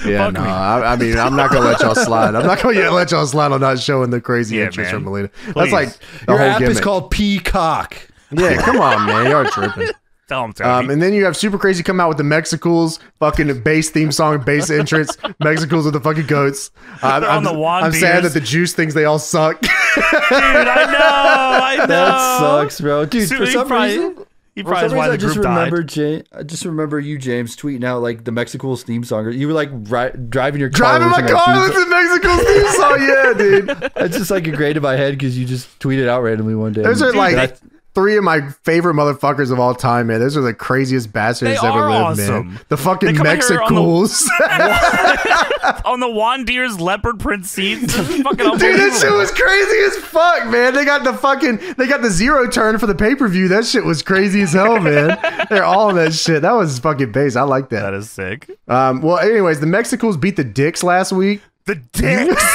Yeah, no, I, I mean, I'm not gonna let y'all slide. I'm not gonna let y'all slide on not showing the crazy yeah, entrance man. from Melina. Please. That's like the your whole app gimmick. is called Peacock. Yeah, come on, man, y'all tripping. Tell him, Tony. Um, and then you have Super Crazy come out with the Mexicools, fucking bass theme song, bass entrance. Mexicools are the fucking goats. Uh, They're I'm, on the wand I'm beers. sad that the Juice thinks they all suck. Dude, I know, I know. That sucks, bro. Dude, so for some probably, reason, he probably some reason I just remember James, I just remember you, James, tweeting out like the Mexicools theme song. You were like ri driving your car. Driving my car with the Mexicools theme song. Yeah, dude. It's just like ingrained in my head because you just tweeted out randomly one day. Those are like. Three of my favorite motherfuckers of all time, man. Those are the craziest bastards that ever lived, awesome. man. The fucking Mexicools. On, on the Wandeers leopard print seats. Dude, that shit was crazy as fuck, man. They got the fucking, they got the zero turn for the pay-per-view. That shit was crazy as hell, man. They're all that shit. That was fucking base. I like that. That is sick. Um, well, anyways, the Mexicools beat the Dicks last week. The Dicks?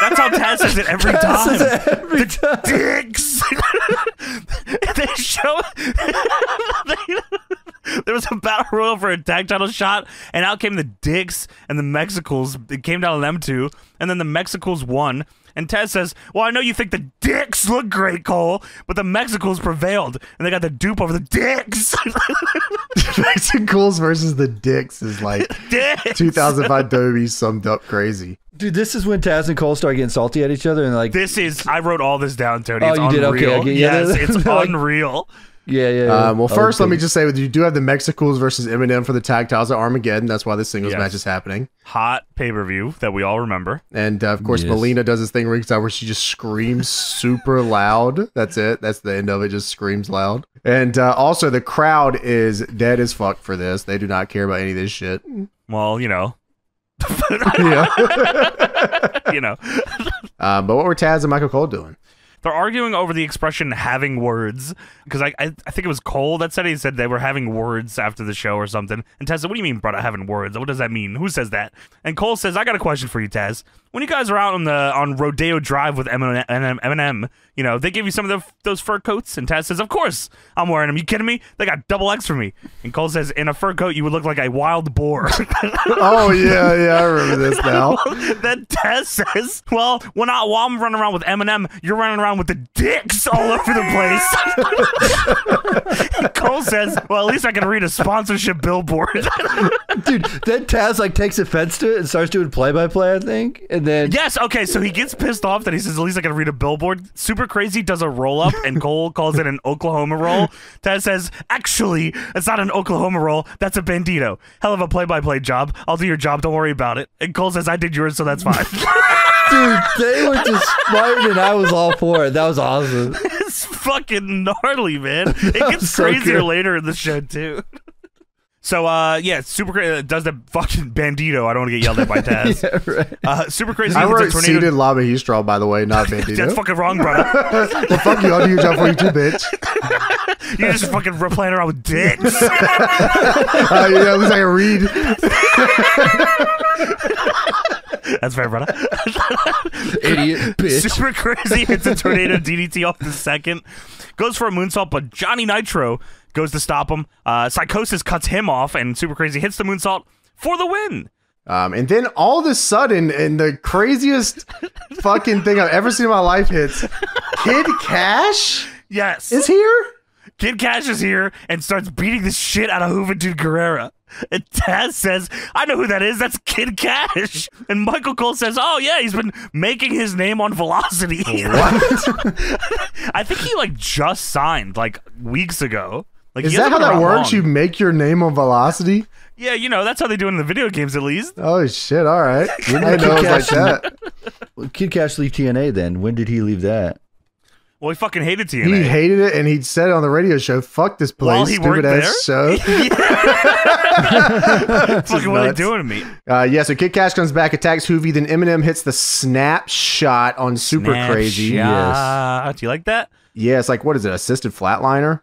That's how Taz says it every Taz time. It every the time. Dicks. They show. They, there was a battle royal for a tag title shot, and out came the Dicks and the Mexicools. It came down to them two, and then the Mexicools won. And Taz says, "Well, I know you think the Dicks look great, Cole, but the Mexicools prevailed, and they got the dupe over the Dicks." Mexicools versus the Dicks is like Dicks. two thousand five Dolby summed up crazy. Dude, this is when Taz and Cole start getting salty at each other, and like this is. I wrote all this down, Tony. Oh, it's you unreal. did? Okay, okay. Yeah, yes, it's unreal. Yeah, yeah, yeah. Um, well, first, let me just say, you do have the Mexicools versus M N M for the tag titles at Armageddon. That's why this singles yes. match is happening. Hot pay-per-view that we all remember. And, uh, of course, yes. Melina does this thing ringside where she just screams super loud. That's it. That's the end of it. Just screams loud. And uh, also, the crowd is dead as fuck for this. They do not care about any of this shit. Well, you know. yeah. you know. uh, but what were Taz and Michael Cole doing? They're arguing over the expression "having words" because I, I I think it was Cole that said he said they were having words after the show or something. And Taz said, "What do you mean, brother, having words? What does that mean? Who says that?" And Cole says, "I got a question for you, Taz. When you guys are out on the on Rodeo Drive with M and M, you know they give you some of the, those fur coats." And Taz says, "Of course, I'm wearing them. You kidding me? They got double X for me." And Cole says, "In a fur coat, you would look like a wild boar." oh yeah, yeah, I remember this now. Then Taz says, "Well, when I while I'm running around with M and M, you're running around with the dicks all over the place." Cole says, "Well, at least I can read a sponsorship billboard." Dude, then Taz like takes offense to it and starts doing play-by-play, -play, I think, and then yes, okay, so he gets pissed off that he says, "At least I can read a billboard." Super Crazy does a roll-up, and Cole calls it an Oklahoma roll. Taz says, "Actually, it's not an Oklahoma roll. That's a bandito. Hell of a play-by-play -play job. I'll do your job. Don't worry about it." And Cole says, "I did yours, so that's fine." Dude, they were just smarting and I was all for it. That was awesome. It's fucking gnarly, man. It gets so crazier good. later in the show, too. So, uh, yeah, Super Crazy does the fucking bandito. I don't want to get yelled at by Taz. yeah, right. uh, Super Crazy. I wrote seated lava heastraw, by the way, not bandito. That's fucking wrong, brother. Well, fuck you. I'll do your job for you, too, bitch. You're just fucking playing around with dicks. uh, yeah, at least I can read. That's fair, brother. Idiot bitch. Super Crazy hits a tornado D D T off the second. Goes for a moonsault, but Johnny Nitro goes to stop him. Uh, Psychosis cuts him off, and Super Crazy hits the moonsault for the win. Um, and then all of a sudden, and the craziest fucking thing I've ever seen in my life hits, Kid Kash yes. is here? Kid Kash is here and starts beating the shit out of Juventud Guerrera. And Taz says, "I know who that is. That's Kid Kash." And Michael Cole says, "Oh yeah, he's been making his name on Velocity." What? I think he like just signed like weeks ago. Like, is that how that works? Long. You make your name on Velocity? Yeah, you know that's how they do it in the video games at least. Oh shit! All right, I know like that. Well, Kid Kash leave T N A then? When did he leave that? Well, he fucking hated T N A. He hated it, and he said it on the radio show, "Fuck this place, While he stupid ass show." Fucking what are they doing to me? Uh, yeah, so Kid Kash comes back, attacks Hoovy, then Eminem hits the snapshot on Super snap Crazy. Yes. Do you like that? Yeah, it's like, what is it, assisted flatliner?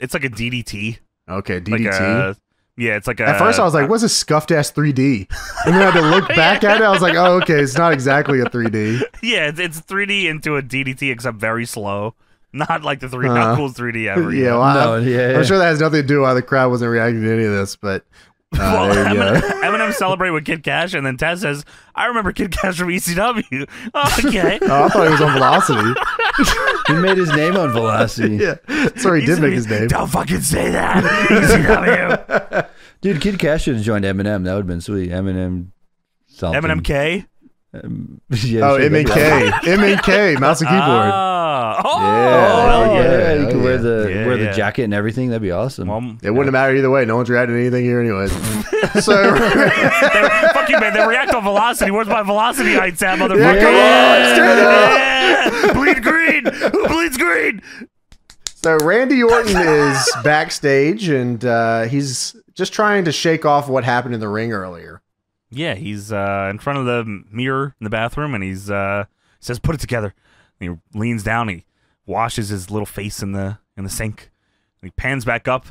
It's like a D D T. Okay, D D T. Like a, yeah, it's like a... At first, I was like, what's a scuffed-ass three D? And then I had to look back yeah. at it, I was like, oh, okay, it's not exactly a three D. Yeah, it's, it's three D into a D D T, except very slow. Not like the three uh, knuckles three D ever. Yeah, well, no, I'm, yeah, yeah. I'm sure that has nothing to do with why the crowd wasn't reacting to any of this, but... Uh, well, Eminem celebrated with Kid Kash, and then Taz says, "I remember Kid Kash from E C W." Oh, okay. Oh, I thought he was on Velocity. He made his name on Velocity. Yeah, sorry, he did make his name. Don't fucking say that. E C W. Dude, Kid Kash should have joined Eminem. That would have been sweet. Eminem. Something. Eminem K. Um, yeah, oh, M N K. M N K, mouse and keyboard. Uh, oh, yeah, yeah, yeah. You could wear the yeah, wear the yeah. jacket and everything. That'd be awesome. Well, it yeah. wouldn't matter either way. No one's reacting to anything here anyways. So they, fuck you, man. They react on Velocity. Where's my Velocity heights at, motherfucker? Yeah, come yeah, on, yeah. Bleed green. Who bleeds green? So Randy Orton is backstage, and uh, he's just trying to shake off what happened in the ring earlier. Yeah, he's uh, in front of the mirror in the bathroom, and he's uh, says, "Put it together." And he leans down, and he washes his little face in the in the sink. And he pans back up,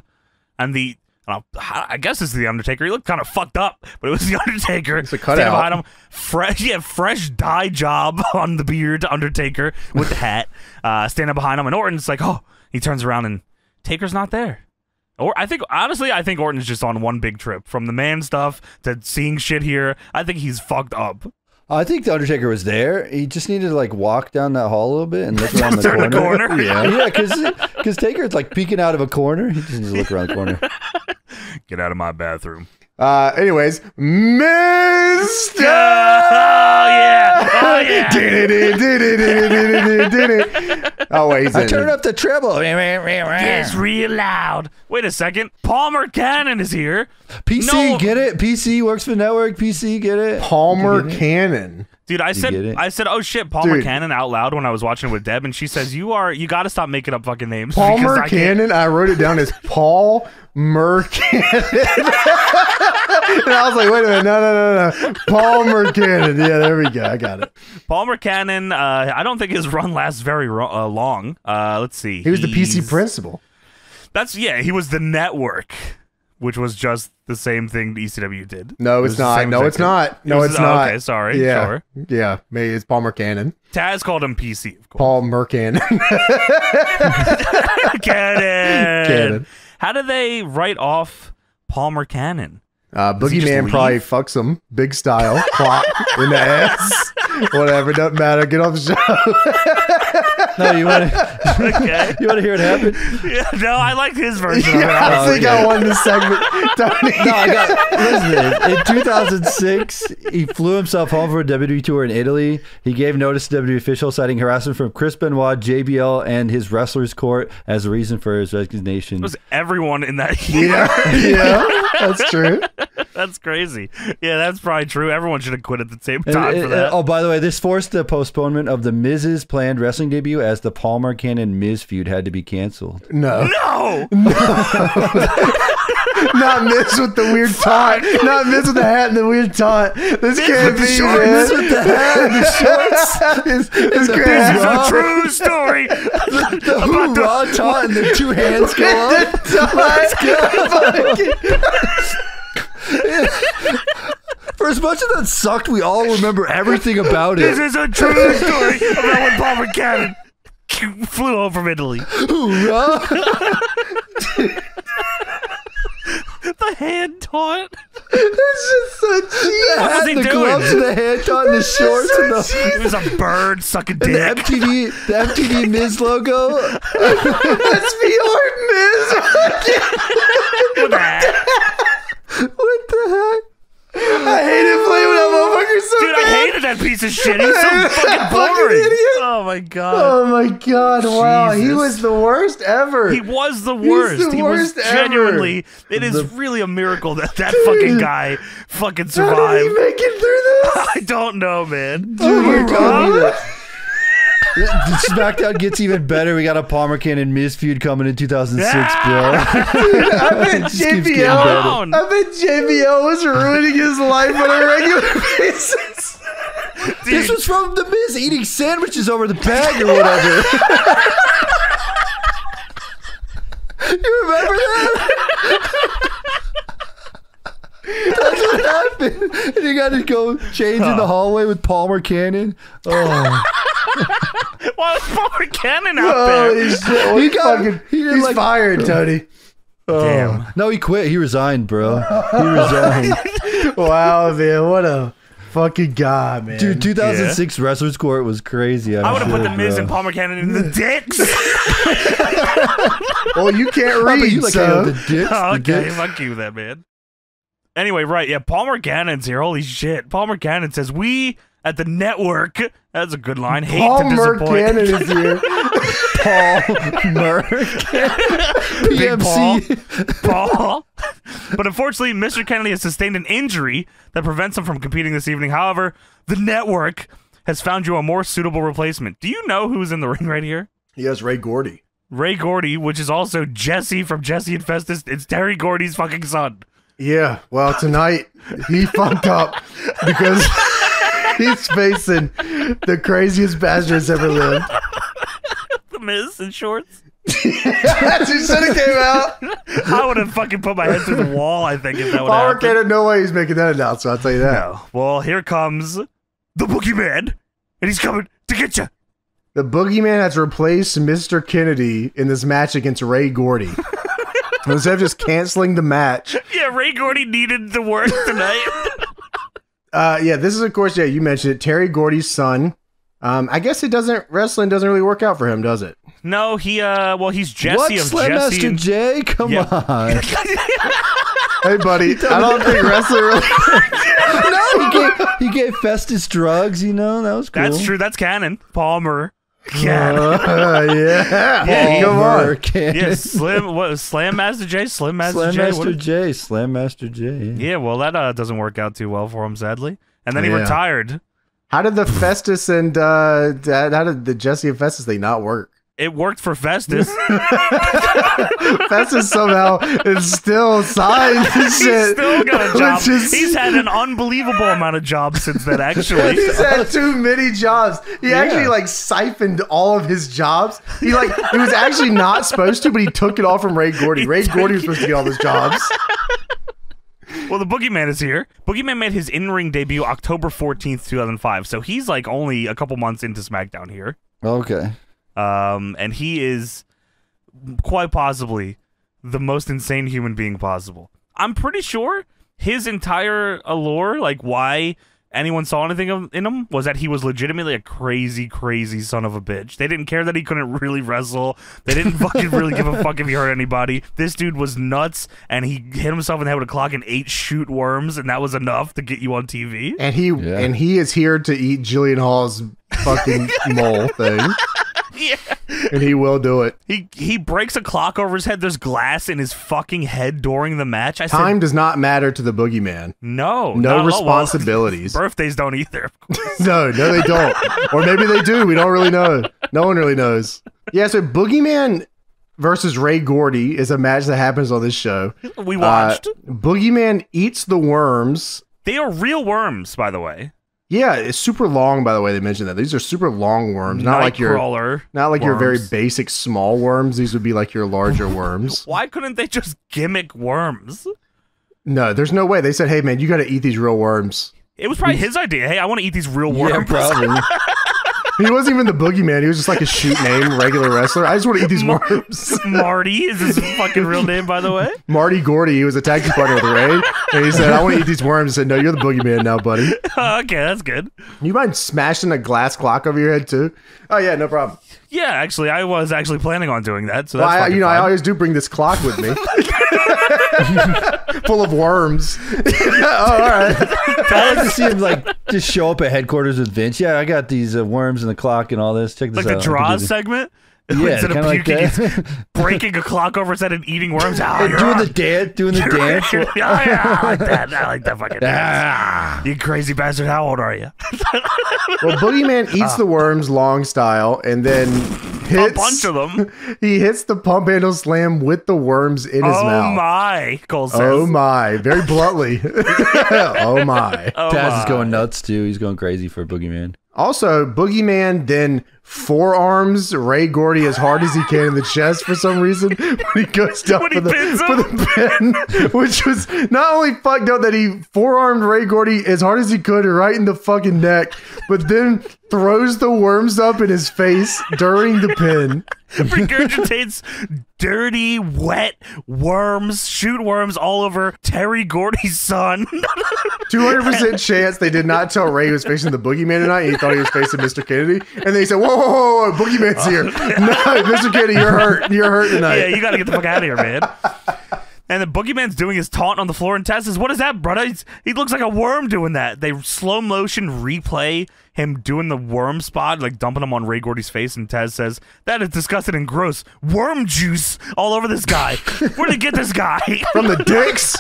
and the uh, I guess this is the Undertaker. He looked kind of fucked up, but it was the Undertaker. It's a cutout. Behind him, fresh, yeah, fresh dye job on the beard, Undertaker with the hat, uh, standing behind him. And Orton's like, "Oh," he turns around, and Taker's not there. Or I think honestly, I think Orton's just on one big trip from the man stuff to seeing shit here. I think he's fucked up. I think the Undertaker was there. He just needed to like walk down that hall a little bit and look around the corner. The corner. Yeah, yeah, because because Taker's like peeking out of a corner. He just needs to look around the corner. Get out of my bathroom. Uh, anyways, Mister Oh, yeah. Oh, yeah. Did it, did it, did it, did it. Oh, wait, he's in. I turned up the treble. It's real loud. Wait a second. Palmer Cannon is here. P C, no. Get it? P C works for network. P C, get it? Palmer get it? Cannon. Dude, I said, I said, oh shit, Palmer Dude. Cannon out loud when I was watching with Deb, and she says, you are, you got to stop making up fucking names. Palmer I Cannon, can't. I wrote it down as Paul Mer Cannon. And I was like, wait a minute, no, no, no, no, Palmer Cannon. Yeah, there we go, I got it. Palmer Cannon, uh, I don't think his run lasts very ro uh, long. Uh, let's see. He was He's... the P C principal. That's, yeah, he was the network. Which was just the same thing the E C W did. No, it's it not. No, it's did. not. No, it was, it's not. Okay, sorry. Yeah, sure. yeah. Maybe it's Palmer Cannon. Taz called him P C, of course. Palmer Cannon. Cannon. Cannon. How do they write off Palmer Cannon? Uh, Boogeyman probably fucks him big style, plop in the ass. Whatever, doesn't matter. Get off the show. No, you want to? Okay. You want to hear it happen? Yeah, no, I like his version. Yeah, of it. I oh, think okay. I won this segment. Tony. No, I got. Listen, in two thousand six, he flew himself home for a W W E tour in Italy. He gave notice to W W E officials citing harassment from Chris Benoit, J B L, and his wrestlers' court as a reason for his resignation. It was everyone in that year. Yeah, yeah, that's true. That's crazy. Yeah, that's probably true. Everyone should have quit at the same time and, for that. And, oh, by the way, this forced the postponement of the Miz's planned wrestling debut as the Palmer Cannon Miz feud had to be canceled. No. No! No. Not Miz with the weird Fuck. Taunt. Not Miz with the hat and the weird taunt. This Miz can't be, Miz with the hat and the shorts. This, this, this is a true story. The, the about hoorah the, taunt and the two hands go up. Let's go. For as much as that sucked, we all remember everything about it. This is a true story about when Palmer Cannon flew home from Italy. Hoorah! The hand taunt. That's just so cheap. What was he doing? The gloves and the hand taunt and the shorts. So and the, it was a bird sucking dick. And the M T V, the M T V Miz logo. That's V R Miz. With that. What the heck? I hated playing with that motherfucker so Dude, bad. I hated that piece of shit. He was so fucking boring. Fucking oh, my God. Oh, my God. Jesus. Wow. He was the worst ever. He was the worst. He's the he worst was genuinely. Ever. It is the... really a miracle that that Dude, fucking guy fucking survived. How did he make it through this? I don't know, man. Dude, oh, you're telling me that. SmackDown gets even better. We got a Palmer Cannon Miz feud coming in two thousand six, bro. Dude, I bet J B L. I bet J B L was ruining his life on a regular basis. Dude. This was from the Miz eating sandwiches over the bag or whatever. You remember that? That's what happened. And you got to go change huh. in the hallway with Palmer Cannon. Oh. Why was Palmer Cannon out oh, there? He's, he got, fucking, he he's like, fired, Tony. Oh. Damn. No, he quit. He resigned, bro. He resigned. Wow, man. What a fucking guy, man. Dude, two thousand six yeah. Wrestlers Court was crazy. I'm I would have sure, put the Miz bro. and Palmer Cannon in the dicks. Well, you can't read, oh, you like so. The dicks, oh, okay, the fuck you that, man. Anyway, right, yeah, Palmer Cannon's here. Holy shit. Palmer Cannon says, we at the network, that's a good line, hate Palmer to disappoint. Palmer Cannon is here. Palmer P M C. Paul. Paul. But unfortunately, Mister Kennedy has sustained an injury that prevents him from competing this evening. However, the network has found you a more suitable replacement. Do you know who's in the ring right here? Yes, Ray Gordy. Ray Gordy, which is also Jesse from Jesse and Festus. It's Terry Gordy's fucking son. Yeah, well, tonight he fucked up because he's facing the craziest bastard that's ever lived. The Miz in shorts. That's who said it came out. I would have fucking put my head through the wall, I think, if that would happen. Power Cannon, no way he's making that announcement, I'll tell you that. No. Well, here comes the Boogeyman, and he's coming to get you. The Boogeyman has replaced Mister Kennedy in this match against Ray Gordy. Instead of just canceling the match. Yeah, Ray Gordy needed the work tonight. uh, yeah, this is, of course, yeah, you mentioned it. Terry Gordy's son. Um, I guess it doesn't, wrestling doesn't really work out for him, does it? No, he, uh, well, he's Jesse what? Of Slam Jesse. What, Slam Master and... Jay? Come yeah. on. Hey, buddy, I don't think wrestling really... No, he gave, he gave Festus drugs, you know? That was cool. That's true. That's canon. Palmer Cannon. Uh, yeah. yeah Palmer Cannon. Yeah, Slim, what, Slam Master J? Slim Master Slam J? Master what? J. Slam Master J. Yeah, yeah well, that uh, doesn't work out too well for him, sadly. And then he yeah. retired. How did the Festus and uh, how did the Jesse and Festus thing not work? It worked for Festus. Festus somehow is still signed to He's shit. He's still got a job. Is... He's had an unbelievable amount of jobs since then, actually. He's had too many jobs. He yeah. actually, like, siphoned all of his jobs. He, like, he was actually not supposed to, but he took it all from Ray Gordy. He Ray Gordy was supposed to get all those jobs. Well, the Boogeyman is here. Boogeyman made his in-ring debut October fourteenth, two thousand five. So he's, like, only a couple months into SmackDown here. Okay. Um, and he is quite possibly the most insane human being possible. I'm pretty sure his entire allure, like why anyone saw anything of, in him, was that he was legitimately a crazy, crazy son of a bitch. They didn't care that he couldn't really wrestle. They didn't fucking really give a fuck if he hurt anybody. This dude was nuts, and he hit himself in the head with a clock and ate shoot worms, and that was enough to get you on T V. And he yeah. and he is here to eat Jillian Hall's fucking mole thing. Yeah. And he will do it. He he breaks a clock over his head. There's glass in his fucking head during the match. I Time said, does not matter to the Boogeyman. No. No responsibilities. Well, birthdays don't either. no, no, they don't. Or maybe they do. We don't really know. No one really knows. Yeah, so Boogeyman versus Ray Gordy is a match that happens on this show. We watched. Uh, Boogeyman eats the worms. They are real worms, by the way. Yeah, it's super long, by the way, they mentioned that. These are super long worms. Not Night like your not like worms. your very basic small worms. These would be like your larger worms. Why couldn't they just gimmick worms? No, there's no way. They said, hey man, you gotta eat these real worms. It was probably his idea. Hey, I want to eat these real worms. Yeah, probably. He wasn't even the Boogeyman. He was just like a shoot name, regular wrestler. I just want to eat these Mar worms. Marty is his fucking real name, by the way. Marty Gordy. He was a tag team partner with Ray. And he said, I want to eat these worms. I said, no, you're the Boogeyman now, buddy. Uh, okay, that's good. You mind smashing a glass clock over your head, too? Oh, yeah, no problem. Yeah, actually, I was actually planning on doing that. So that's well, I, You know, fun. I always do bring this clock with me. Full of worms. Oh, all right. I like to see him like just show up at headquarters with Vince. Yeah, I got these uh, worms and the clock and all this. Check this like out. Like the draws segment. Yeah, kind of like that. Breaking a clock over his head and eating worms. Oh, and doing on. the dance. Doing the dance. Oh, yeah, I like that. I like that fucking dance. You crazy bastard. How old are you? Well, Boogeyman eats uh. the worms long style and then... Hits, a bunch of them. He hits the pump handle slam with the worms in his oh mouth. Oh my, Cole says. Oh my, very bluntly. oh my. Oh Taz my. is going nuts too. He's going crazy for Boogeyman. Also, Boogeyman then forearms Ray Gordy as hard as he can in the chest for some reason when he goes down for, he the, for the pin, which was not only fucked up that he forearmed Ray Gordy as hard as he could right in the fucking neck, but then throws the worms up in his face during the pin. Regurgitates dirty, wet worms, shoot worms all over Terry Gordy's son. two hundred percent chance they did not tell Ray he was facing the Boogeyman tonight. He thought he was facing Mister Kennedy. And they said, whoa, whoa, whoa, whoa Boogeyman's here. No, Mister Kennedy, you're hurt. You're hurt tonight. Yeah, you got to get the fuck out of here, man. And the Boogeyman's doing his taunt on the floor, and Taz says, what is that, brother? He's, he looks like a worm doing that. They slow motion replay him doing the worm spot, like dumping him on Ray Gordy's face, and Taz says, that is disgusting and gross. Worm juice all over this guy. Where'd he get this guy? From the dicks?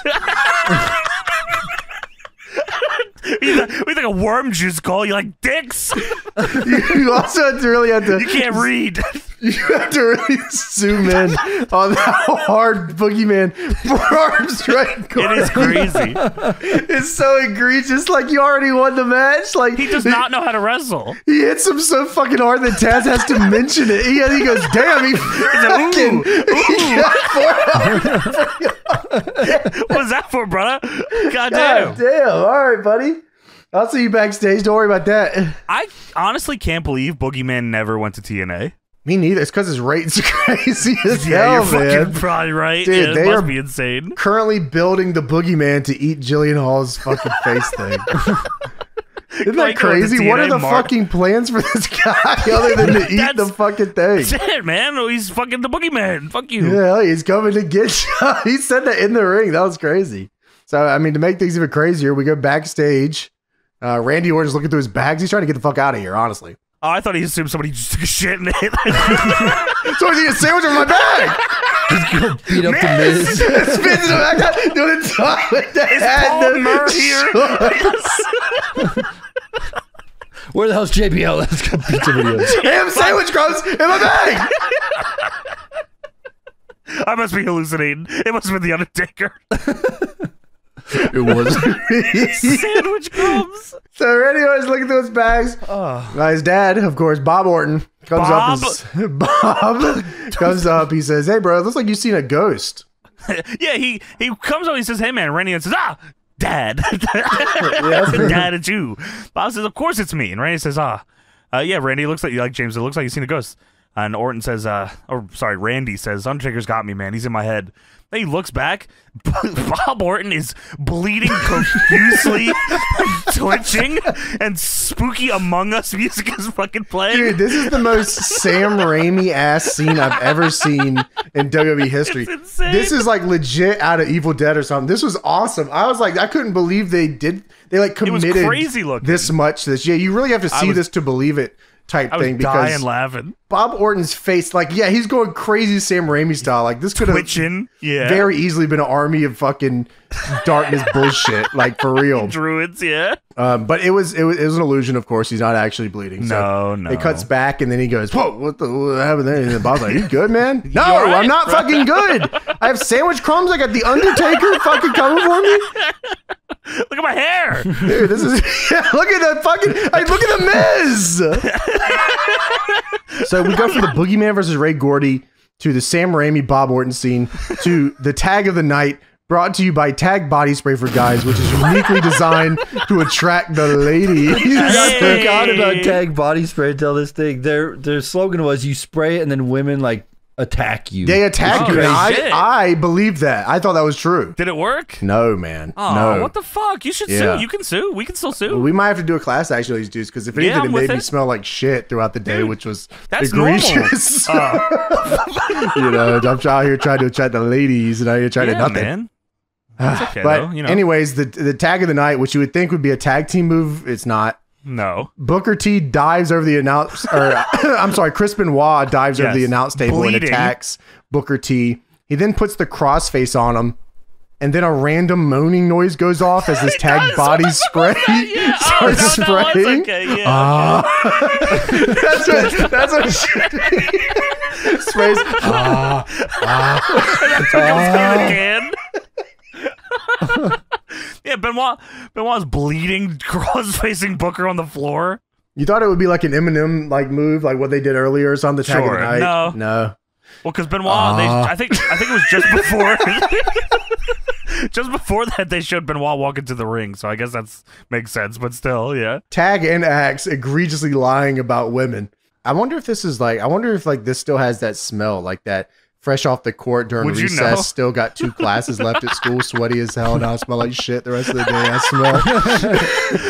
We think like a worm juice call. You're like, dicks? You also have to really have to... You can't read. You have to really zoom in on how hard Boogeyman forearms right corner. It is crazy. It's so egregious. Like, you already won the match. Like He does not know how to wrestle. He hits him so fucking hard that Taz has to mention it. He, he goes, damn, he fucking... What's that for, brother? God damn. God damn. All right, buddy. I'll see you backstage. Don't worry about that. I honestly can't believe Boogeyman never went to T N A. Me neither. It's because his rate's crazy as yeah, hell, you're man. Fucking probably right. Dude, yeah, they must are be insane. Currently building the Boogeyman to eat Jillian Hall's fucking face thing. Isn't that crazy? What are the mark. fucking plans for this guy other than to eat the fucking thing? That's it, man. He's fucking the Boogeyman. Fuck you. Yeah, he's coming to get you. He said that in the ring. That was crazy. So, I mean, to make things even crazier, we go backstage. Uh, Randy Orton's looking through his bags. He's trying to get the fuck out of here, honestly. Oh, I thought he assumed somebody just took a shit in it. So he's eating a sandwich in my bag. He's going to beat up the Miz. Spins in the back. Doing the top with the head. Is Palmer here? Where the hell's J B L? That's going to beat somebody else. Ham sandwich crumbs in my bag. I must be hallucinating. It must have been The Undertaker. It was sandwich crumbs. So Randy Orton's looking through his bags. Oh. Uh, his dad, of course, Bob Orton, comes Bob? up. And, Bob comes up. He says, "Hey, bro, it looks like you've seen a ghost." Yeah, he he comes up. He says, "Hey, man." Randy Orton says, "Ah, Dad, Dad, it's you." Bob says, "Of course it's me." And Randy says, "Ah, uh, yeah, Randy, it looks like you like James. It looks like you've seen a ghost." And Orton says, uh, or sorry, Randy says, "Undertaker's got me, man. He's in my head." Then he looks back. Bob Orton is bleeding profusely, twitching, and spooky Among Us music is fucking playing. Dude, this is the most Sam Raimi-ass scene I've ever seen in W W E history. This is like legit out of Evil Dead or something. This was awesome. I was like, I couldn't believe they did. They like committed it was crazy looking. this much. This yeah, you really have to see was, this to believe it. Type I was thing because dying laughing. Bob Orton's face, like, yeah, he's going crazy Sam Raimi style. Like, this could have yeah. very easily been an army of fucking darkness bullshit, like, for real. Druids, yeah. Um, but it was, it was it was an illusion, of course. He's not actually bleeding. So no, no. It cuts back, and then he goes, "Whoa, what the what happened there?" And then Bob's like, "You good, man?" "No, right, I'm not bro. fucking good. I have sandwich crumbs. I got The Undertaker fucking coming for me. Look at my hair, dude. This is yeah, look at the fucking. I mean, look at the Miz." So we go from the Boogeyman versus Ray Gordy to the Sam Raimi Bob Orton scene to the tag of the night, brought to you by Tag Body Spray for Guys, which is uniquely designed to attract the ladies. Hey. I forgot about Tag Body Spray until this thing. Their their slogan was, "You spray it, and then women like." attack you they attack oh, you I, I believe that. I thought that was true. Did it work? No, man. Oh no. What the fuck? You should yeah. sue. You can sue. We can still sue. Well, we might have to do a class action on these dudes, because if anything, yeah, it made it. me smell like shit throughout the day. Dude, which was that's egregious. Normal. uh. You know, I'm out here trying to attract the ladies, and I here trying yeah, to nothing man. That's okay, but though, you know. Anyways, the the tag of the night, which you would think would be a tag team move, it's not. No. Booker T dives over the announce, or I'm sorry, Chris Benoit dives yes. over the announce table Bleeding. and attacks Booker T. He then puts the crossface on him, and then a random moaning noise goes off as his tag body spray yeah. starts oh, no, spraying. No, okay. Yeah, uh, okay. that's what that's what it should be. Sprays. Uh, uh, that's what uh, comes again. Yeah, Benoit, Benoit's bleeding, cross-facing Booker on the floor. You thought it would be like an M N M like move, like what they did earlier or something. Sure. Tag of the night. No, no. Well, because Benoit, uh. they, I think, I think it was just before, just before that they showed Benoit walk into the ring. So I guess that's makes sense. But still, yeah. Tag and Axe egregiously lying about women. I wonder if this is like, I wonder if like this still has that smell, like that. Fresh off the court during Would recess, you know? Still got two classes left at school, sweaty as hell, and I smell like shit the rest of the day. I smell.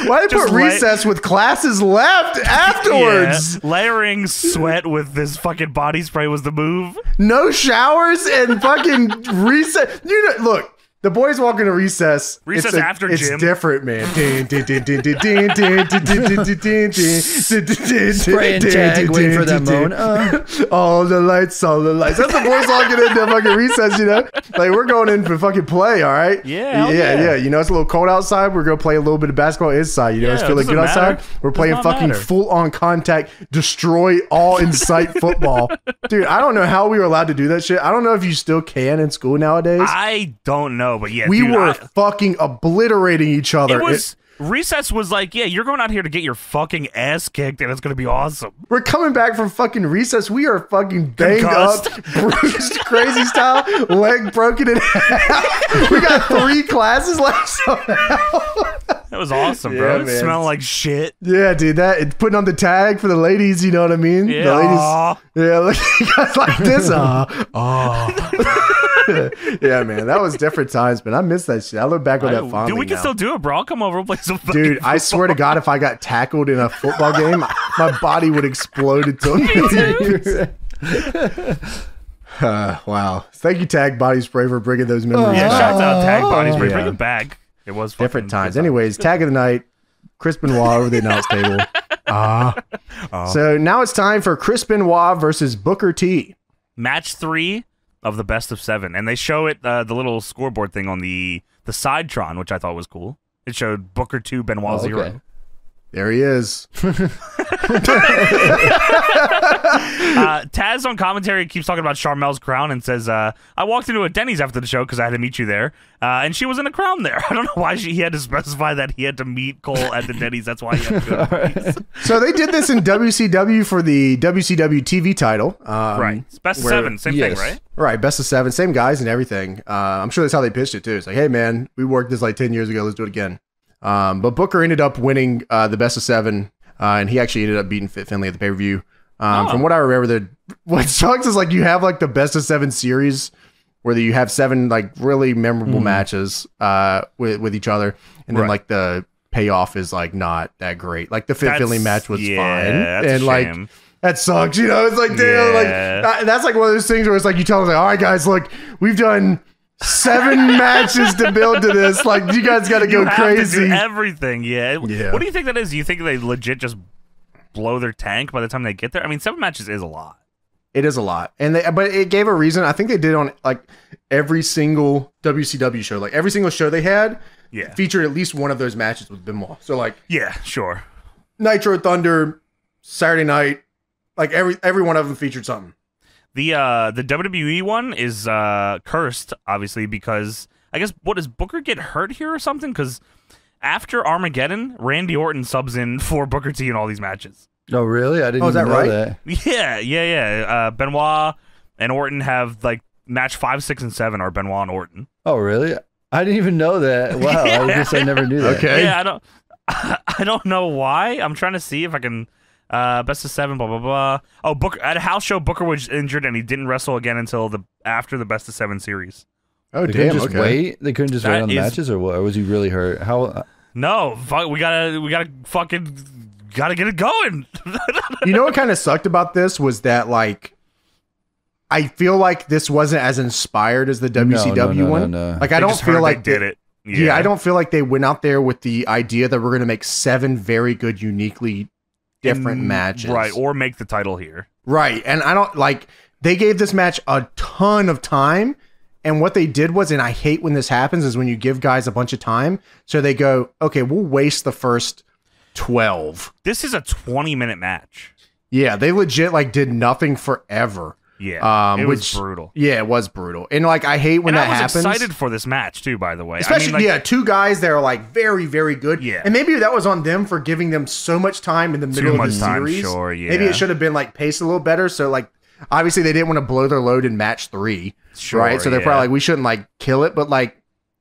Why did you put recess with classes left afterwards? Yeah. Layering sweat with this fucking body spray was the move. No showers and fucking recess. You know, look. The boys walk into recess. Recess after gym. It's different, man. Spray and tag, wait for that moan. All the lights, all the lights. That's the boys walking into fucking recess, you know? Like, we're going in for fucking play, all right? Yeah, yeah, yeah. You know, it's a little cold outside. We're going to play a little bit of basketball inside. You know, it's feeling good outside. We're playing fucking full-on contact, destroy all in sight football. Dude, I don't know how we were allowed to do that shit. I don't know if you still can in school nowadays. I don't know. No, but yeah, we dude, were I, fucking obliterating each other. It was, it, recess was like, yeah, you're going out here to get your fucking ass kicked, and it's going to be awesome. We're coming back from fucking recess. We are fucking banged Concussed. up, bruised, crazy style, leg broken in half. We got three classes left somehow. That was awesome, yeah, bro. It man. smelled like shit. Yeah, dude. That it's putting on the tag for the ladies. You know what I mean? Yeah. The ladies, yeah, look, guys like this. Uh, uh. Yeah, man, that was different times, but I miss that shit. I look back on that fondly. Dude, we can now. still do it, bro. I'll come over and play some fucking Dude, football. I swear to God, if I got tackled in a football game, my body would explode until uh, wow. Thank you, Tag Body Spray, for bringing those memories. Yeah, back. Shout out Tag Body Spray. Yeah. Bring them back. It was different times. Anyways, Tag of the Night, Chris Benoit over the announce table. Uh, uh. So now it's time for Chris Benoit versus Booker T. Match three of the best of seven. And they show it, uh, the little scoreboard thing on the, the Sidetron, which I thought was cool. It showed Booker two, Benoit oh, okay. zero. There he is. uh, Taz on commentary keeps talking about Charmel's crown and says, uh, I walked into a Denny's after the show because I had to meet you there, uh, and she was in a crown there. I don't know why she, he had to specify that he had to meet Cole at the Denny's. That's why he had to go to the So they did this in W C W for the W C W T V title. Um, right. It's best where, of seven. Same yes. thing, right? Right. Best of seven. Same guys and everything. Uh, I'm sure that's how they pitched it, too. It's like, hey, man, we worked this like ten years ago. Let's do it again. Um, but Booker ended up winning uh, the best of seven, uh, and he actually ended up beating Fit Finlay at the pay-per-view. Um, oh. From what I remember, the what sucks is like you have like the best of seven series where you have seven like really memorable mm. matches uh, with with each other, and right. then like the payoff is like not that great. Like the Fit Finlay match was yeah, fine, that's and a shame. like. That sucks, you know. It's like damn, yeah. like that's like one of those things where it's like you tell them like, all right, guys, look, we've done seven matches to build to this. Like you guys got to go crazy. To do everything, yeah. yeah. What do you think that is? Do you think they legit just blow their tank by the time they get there? I mean, seven matches is a lot. It is a lot, and they but it gave a reason. I think they did on like every single W C W show. Like every single show they had, yeah, featured at least one of those matches with Benoit. So like, yeah, sure. Nitro, Thunder, Saturday Night, like every every one of them featured something. The uh the W W E one is uh cursed, obviously, because I guess what does Booker get hurt here or something? Because after Armageddon, Randy Orton subs in for Booker T in all these matches. Oh really? I didn't. Oh, is that know right? That. Yeah, yeah, yeah. Uh, Benoit and Orton have like match five, six, and seven are Benoit and Orton. Oh really? I didn't even know that. Wow, yeah. I guess I never knew that. Okay. Yeah, I don't. I don't know why. I'm trying to see if I can. Uh, best of seven, blah blah blah. Oh, Booker at a house show, Booker was injured and he didn't wrestle again until the after the best of seven series. Oh, they damn! Couldn't just okay. wait. They couldn't just that wait on the is, matches, or what? Or was he really hurt? How? Uh, no, fuck, we gotta, we gotta fucking, gotta get it going. You know what kind of sucked about this was that like, I feel like this wasn't as inspired as the W C W no, no, no, one. No, no, no. Like I they don't feel like they did it. Yeah. yeah, I don't feel like they went out there with the idea that we're gonna make seven very good, uniquely. different matches, right, or make the title here, right? And I don't like they gave this match a ton of time, and what they did was, and I hate when this happens, is when you give guys a bunch of time, so they go, okay, we'll waste the first twelve. This is a twenty minute match. Yeah, they legit like did nothing forever. Yeah, um, it which, was brutal. Yeah, it was brutal, and like I hate when and that I was happens. Excited for this match too, by the way. Especially, I mean, like, yeah, two guys that are like very, very good. Yeah, and maybe that was on them for giving them so much time in the middle Too of the time, series. Sure, yeah. Maybe it should have been like paced a little better. So like, obviously they didn't want to blow their load in match three, sure, right? So they're yeah. probably like, we shouldn't like kill it, but like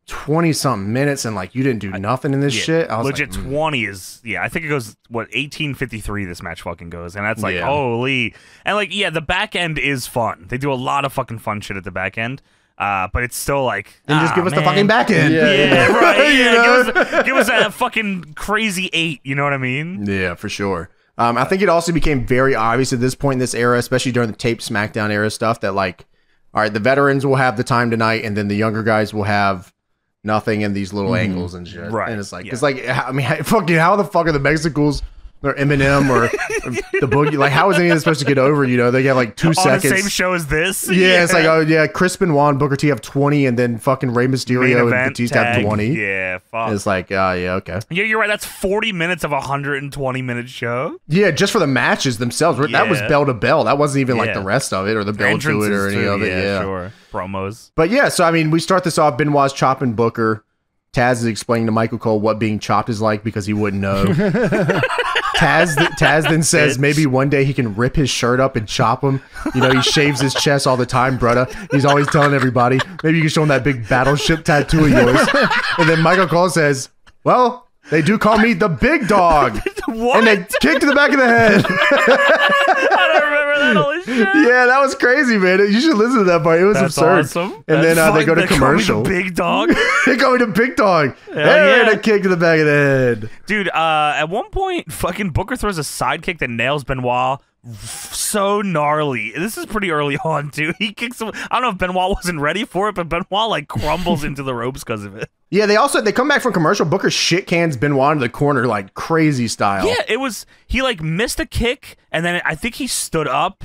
twenty something minutes, and like you didn't do nothing in this yeah. shit. I was legit like, mm. twenty is yeah. I think it goes what eighteen fifty three. This match fucking goes, and that's like yeah. holy. And like yeah, the back end is fun. They do a lot of fucking fun shit at the back end, uh, but it's still like then ah, just give us man. the fucking back end. Yeah, yeah right. Yeah, give, us, give us a fucking crazy eight. You know what I mean? Yeah, for sure. Um, I think it also became very obvious at this point in this era, especially during the tape SmackDown era stuff, that like all right, the veterans will have the time tonight, and then the younger guys will have nothing in these little mm-hmm. angles and shit. Right. And it's like, yeah. it's like, I mean, fucking, how the fuck are the Mexicools or M N M or, or the Boogie? Like, how is any of this supposed to get over? You know, they got like two On seconds. On the same show as this? Yeah, yeah, it's like, oh, yeah, Chris Benoit and Booker T have twenty, and then fucking Rey Mysterio and Batista tag. have twenty. Yeah, fuck. It's like, oh, uh, yeah, okay. Yeah, you're right. That's forty minutes of a one hundred twenty minute show. Yeah, just for the matches themselves. Yeah. That was bell to bell. That wasn't even yeah. like the rest of it or the bell to it or any too, of it. Yeah, yeah. sure. Promos. But yeah, so I mean, we start this off, Benoit's chopping Booker. Taz is explaining to Michael Cole what being chopped is like because he wouldn't know. Taz, th Taz then says Bitch. maybe one day he can rip his shirt up and chop him. You know, he shaves his chest all the time, brother. He's always telling everybody. Maybe you can show him that big battleship tattoo of yours. And then Michael Cole says, well, They do call me the big dog. What? And they kicked to the back of the head. I don't remember that. Holy shit. Yeah, that was crazy, man. You should listen to that part. It was That's absurd. Awesome. And That's then uh, they go to they commercial. Call me the big dog. They call me the big dog. Hell hey, yeah. They kicked to the back of the head. Dude, uh, at one point, fucking Booker throws a sidekick that nails Benoit. So gnarly. This is pretty early on, too. He kicks him. I don't know if Benoit wasn't ready for it, but Benoit like crumbles into the ropes because of it. Yeah, they also they come back from commercial. Booker shit cans Benoit into the corner like crazy style. Yeah, it was he like missed a kick, and then I think he stood up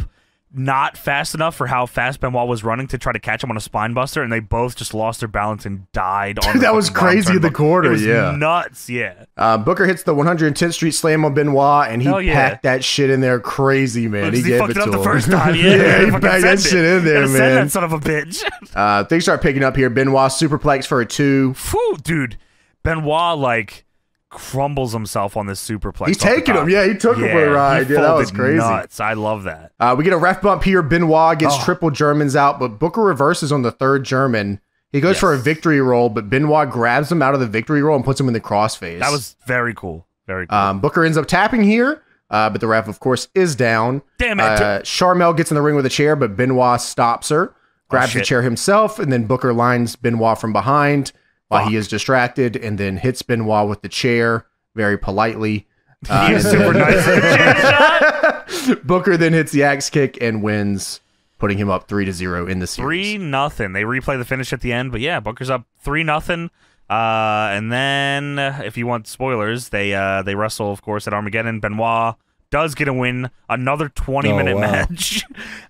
not fast enough for how fast Benoit was running to try to catch him on a spine buster, and they both just lost their balance and died on. Dude, that was crazy in the corner. It was yeah. nuts, yeah. Uh, Booker hits the one hundred tenth Street Slam on Benoit, and he yeah. packed that shit in there crazy, man. He, he gave fucked it, it up to the him. first time. Yeah, yeah he packed that it. shit in there, man. That son of a bitch. uh, things start picking up here. Benoit superplex for a two. Phew, dude. Benoit, like, crumbles himself on this superplex. He's taking him. Yeah, he took yeah, him for a ride. Yeah, that was crazy. Nuts. I love that. Uh, we get a ref bump here. Benoit gets oh. triple Germans out, but Booker reverses on the third German. He goes yes. for a victory roll, but Benoit grabs him out of the victory roll and puts him in the crossface. That was very cool. Very cool. Um, Booker ends up tapping here, uh, but the ref, of course, is down. Damn it. Uh, Charmel gets in the ring with a chair, but Benoit stops her, grabs oh, the chair himself, and then Booker lines Benoit from behind. While he is distracted, and then hits Benoit with the chair very politely. Uh, he is super nice. The Booker then hits the axe kick and wins, putting him up three to zero in the series. Three nothing. They replay the finish at the end, but yeah, Booker's up three nothing. Uh, and then, uh, if you want spoilers, they uh, they wrestle, of course, at Armageddon. Benoit does get a win. Another twenty minute oh, wow. match.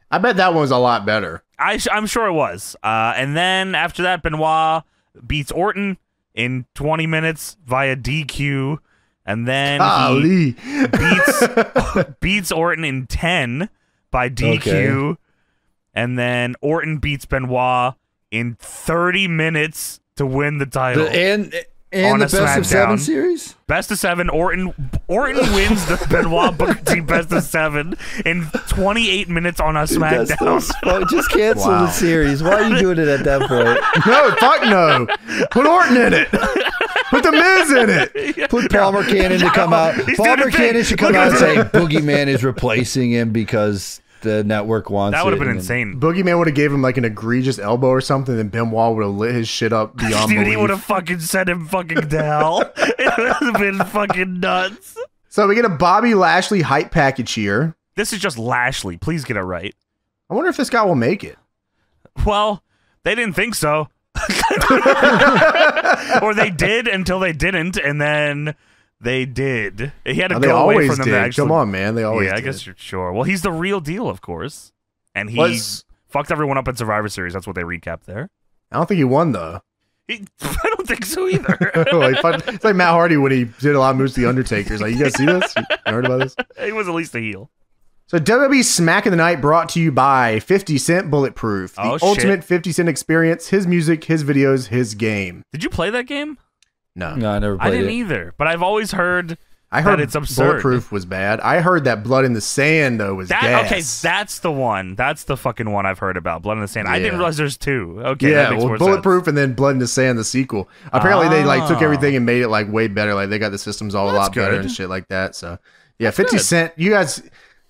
I bet that one was a lot better. I sh I'm sure it was. Uh, and then after that, Benoit beats Orton in twenty minutes via D Q, and then he beats beats Orton in ten by D Q, okay. and then Orton beats Benoit in thirty minutes to win the title. The, and and the best SmackDown. of seven series, best of seven. Orton Orton wins the Benoit Booker T best of seven in twenty-eight minutes on a SmackDown. Well, just cancel wow. the series. Why are you doing it at that point? No, fuck no. Put Orton in it. Put the Miz in it. Put Palmer Cannon to come out. He's Palmer Cannon should come Look out and say Boogeyman is replacing him because the network wants. That would have been insane. Boogeyman would have gave him like an egregious elbow or something, and Benoit would have lit his shit up beyond Dude, belief. He would have fucking sent him fucking to hell. It would have been fucking nuts. So we get a Bobby Lashley hype package here. This is just Lashley. Please get it right. I wonder if this guy will make it. Well, they didn't think so. Or they did until they didn't, and then... They did. He had to no, go away from them. Did. Actually, come on, man. They always. Yeah, I did. guess you're sure. Well, he's the real deal, of course, and he Was... fucked everyone up in Survivor Series. That's what they recapped there. I don't think he won though. He... I don't think so either. It's like Matt Hardy when he did a lot of moves to the Undertaker. Like, you guys see this? You heard about this? He was at least a heel. So W W E Smack of the Night brought to you by fifty cent Bulletproof, the oh, ultimate shit. fifty cent experience. His music, his videos, his game. Did you play that game? No, no, I never played it. I didn't it. either, but I've always heard. I heard that it's absurd. Bulletproof was bad. I heard that Blood in the Sand though was that, gas. Okay, that's the one. That's the fucking one I've heard about. Blood in the Sand. Yeah. I didn't realize there's two. Okay, yeah, that makes well, more Bulletproof sense. and then Blood in the Sand, the sequel. Apparently, oh. they like took everything and made it like way better. Like they got the systems all well, a lot good. better and shit like that. So yeah, that's fifty good. Cent. You guys,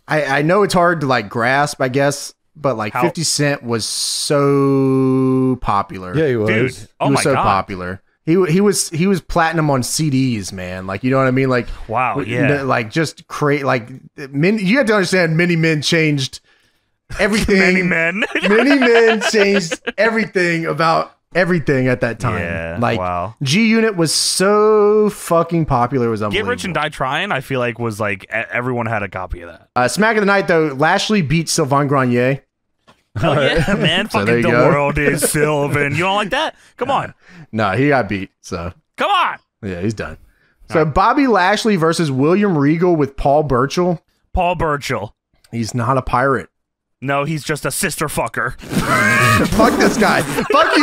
I I know it's hard to like grasp, I guess. But like How? fifty cent was so popular. Yeah, he was. Dude, he oh was my so God. popular. He he was he was platinum on C Ds, man. Like, you know what I mean? Like, wow, yeah. Like, just create like men. You have to understand, many men changed everything. many men, many men changed everything about everything at that time. Yeah, like, wow. G Unit was so fucking popular. It was unbelievable. Get Rich and Die Trying. I feel like was like everyone had a copy of that. Uh, Smack of the Night though, Lashley beat Sylvain Grenier. Oh yeah, man! So fucking the go. world is Sylvan. You don't like that? Come nah. on. No, nah, he got beat. So come on. Yeah, he's done. All so right. Bobby Lashley versus William Regal with Paul Burchill. Paul Burchill. He's not a pirate. No, he's just a sister fucker. Fuck this guy. Fuck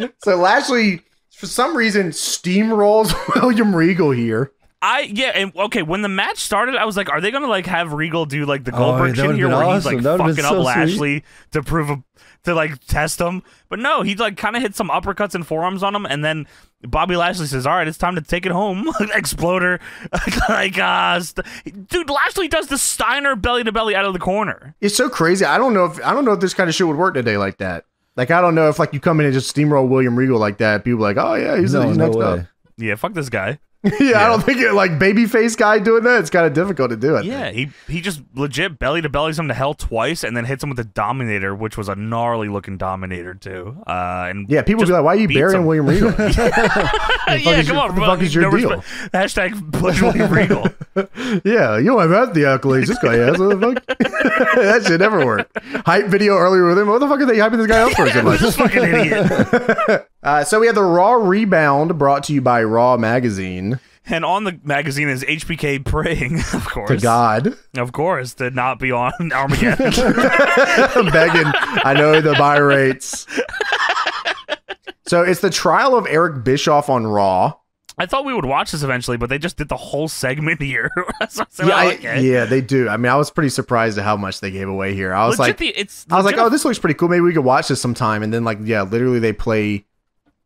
you. So Lashley, for some reason, steamrolls William Regal here. I yeah and okay when the match started I was like, are they gonna like have Regal do like the Goldberg shit oh, here where awesome. he's like fucking so up Lashley sweet. to prove a, to like test him, but no, he like kind of hit some uppercuts and forearms on him, and then Bobby Lashley says, all right, it's time to take it home. Exploder. Like, uh, dude, Lashley does the Steiner belly to belly out of the corner. It's so crazy. I don't know if I don't know if this kind of shit would work today like that. Like, I don't know if like you come in and just steamroll William Regal like that, people are like, oh yeah, he's, no, he's no next way. up. Yeah, fuck this guy. yeah, yeah, I don't think it like babyface guy doing that. It's kind of difficult to do it. Yeah, he he just legit belly to bellies him to hell twice, and then hits him with a Dominator, which was a gnarly looking Dominator too. Uh, and yeah, people be like, "Why are you burying him. William Regal?" yeah, yeah come your, on, what the fuck is your no deal? Hashtag push William Regal. yeah, you don't have the accolades this guy has. What the fuck? that shit never worked. Hype video earlier with him. What the fuck are they hyping this guy up for so much? This fucking idiot. Uh, so we have the Raw Rebound brought to you by Raw Magazine. And on the magazine is H B K praying, of course. To God. Of course, to not be on Armageddon. Begging. I know the buy rates. So it's the trial of Eric Bischoff on Raw. I thought we would watch this eventually, but they just did the whole segment here. so yeah, I, okay. yeah, they do. I mean, I was pretty surprised at how much they gave away here. I was Legit like, it's I was like, oh, this looks pretty cool. Maybe we could watch this sometime. And then, like, yeah, literally they play...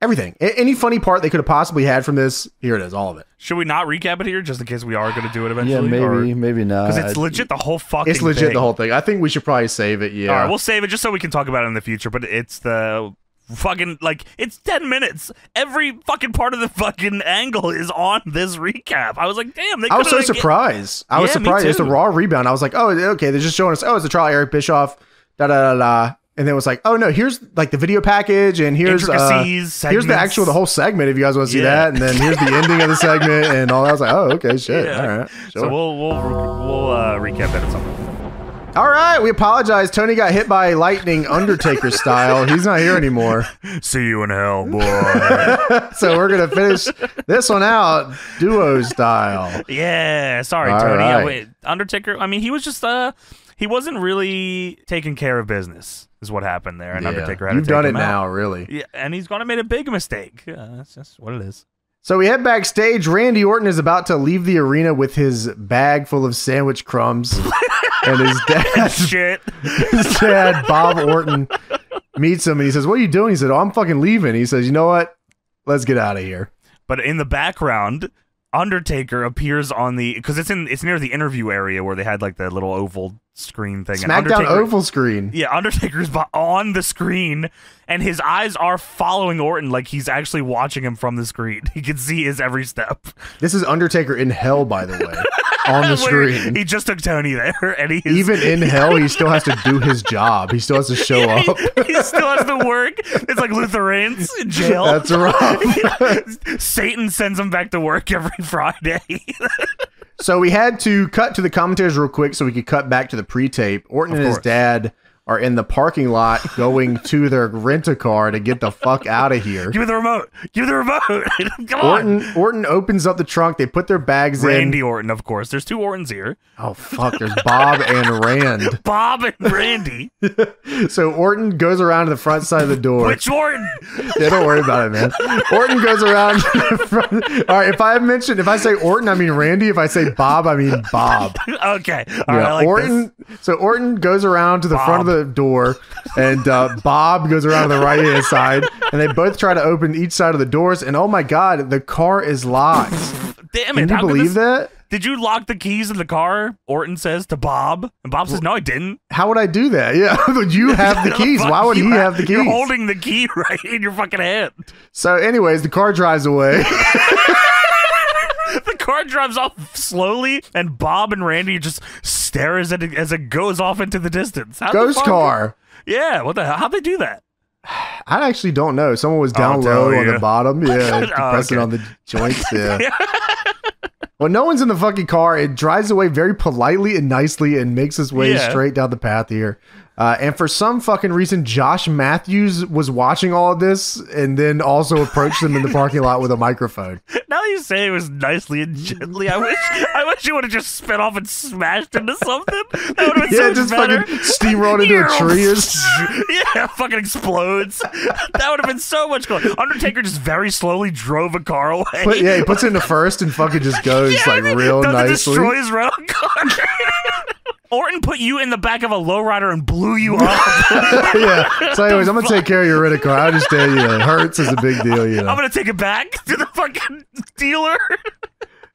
Everything. A any funny part they could have possibly had from this, here it is, all of it. Should we not recap it here, just in case we are going to do it eventually? Yeah, maybe, or, maybe not. Because it's legit the whole fucking It's legit thing. the whole thing. I think we should probably save it, yeah. All right, we'll save it just so we can talk about it in the future, but it's the fucking, like, it's ten minutes. Every fucking part of the fucking angle is on this recap. I was like, damn. They I was so like, surprised. I was yeah, surprised. It's the Raw Rebound. I was like, oh, okay, they're just showing us, oh, it's a trial Eric Bischoff, da-da-da-da. And then it was like, oh no, here's like the video package, and here's uh, here's the actual the whole segment if you guys want to see yeah. that, and then here's the ending of the segment and all that. I was like, oh okay, shit, yeah. all right. Sure. So we'll we'll we'll uh, recap that at some point. All right, we apologize. Tony got hit by lightning, Undertaker style. He's not here anymore. See you in hell, boy. So we're gonna finish this one out duo style. Yeah, sorry, all Tony. Right. I, wait, Undertaker. I mean, he was just uh, he wasn't really taking care of business. Is what happened there, and yeah. Undertaker had You've to take done him it now, out. really. Yeah, and he's gonna made a big mistake. Yeah, that's just what it is. So we head backstage. Randy Orton is about to leave the arena with his bag full of sandwich crumbs, and his dad, shit, his dad Bob Orton meets him, and he says, "What are you doing?" He said, "Oh, I'm fucking leaving." He says, "You know what? Let's get out of here." But in the background, Undertaker appears on the because it's in it's near the interview area where they had like the little oval screen thing. SmackDown oval screen. Yeah, Undertaker's on the screen, and his eyes are following Orton like he's actually watching him from the screen. He can see his every step. This is Undertaker in hell, by the way. On the screen. He just took Tony there, and he is, even in hell, he still has to do his job. He still has to show yeah, up. He, he still has to work. It's like Lutherans in jail. That's right. Satan sends him back to work every Friday. So we had to cut to the commentators real quick so we could cut back to the pre-tape. Orton and his dad are in the parking lot going to their rent-a-car to get the fuck out of here. Give me the remote. Give me the remote. Come Orton, on. Orton opens up the trunk. They put their bags Randy in. Randy Orton, of course. There's two Ortons here. Oh, fuck. There's Bob and Rand. Bob and Randy. So Orton goes around to the front side of the door. Which Orton? Yeah, don't worry about it, man. Orton goes around to the front. All right, if I mention, if I say Orton, I mean Randy. If I say Bob, I mean Bob. Okay. All yeah, right, I like Orton, this. So Orton goes around to the Bob. front of the door, and uh, Bob goes around to the right hand side, and they both try to open each side of the doors, and oh my god, the car is locked. Damn it. Can you believe that? Did you lock the keys in the car? Orton says to Bob, and Bob says, no, I didn't. How would I do that? Yeah, you have the keys. Why would he have the keys? You're holding the key right in your fucking hand. So anyways, the car drives away. The car drives off slowly, and Bob and Randy just stare as it, as it goes off into the distance. How'd Ghost the car. Go? Yeah, what the hell? How'd they do that? I actually don't know. Someone was down low you. on the bottom. Yeah, oh, pressing okay. on the joints. Yeah. yeah. Well, no one's in the fucking car. It drives away very politely and nicely and makes its way yeah. straight down the path here. Uh, and for some fucking reason, Josh Matthews was watching all of this and then also approached them in the parking lot with a microphone. Now you say it was nicely and gently. I wish I wish you would have just spit off and smashed into something. That would have been yeah, so just better. Fucking steamrolled into a tree. Yeah, fucking explodes. That would have been so much cooler. Undertaker just very slowly drove a car away. But yeah, he puts it in the first and fucking just goes yeah, like real nicely. Destroy his own car. Orton put you in the back of a lowrider and blew you up. Yeah. So anyways, I'm going to take care of your rent-a-car. I'll just tell you, it hurts is a big deal. You know? I'm going to take it back to the fucking dealer.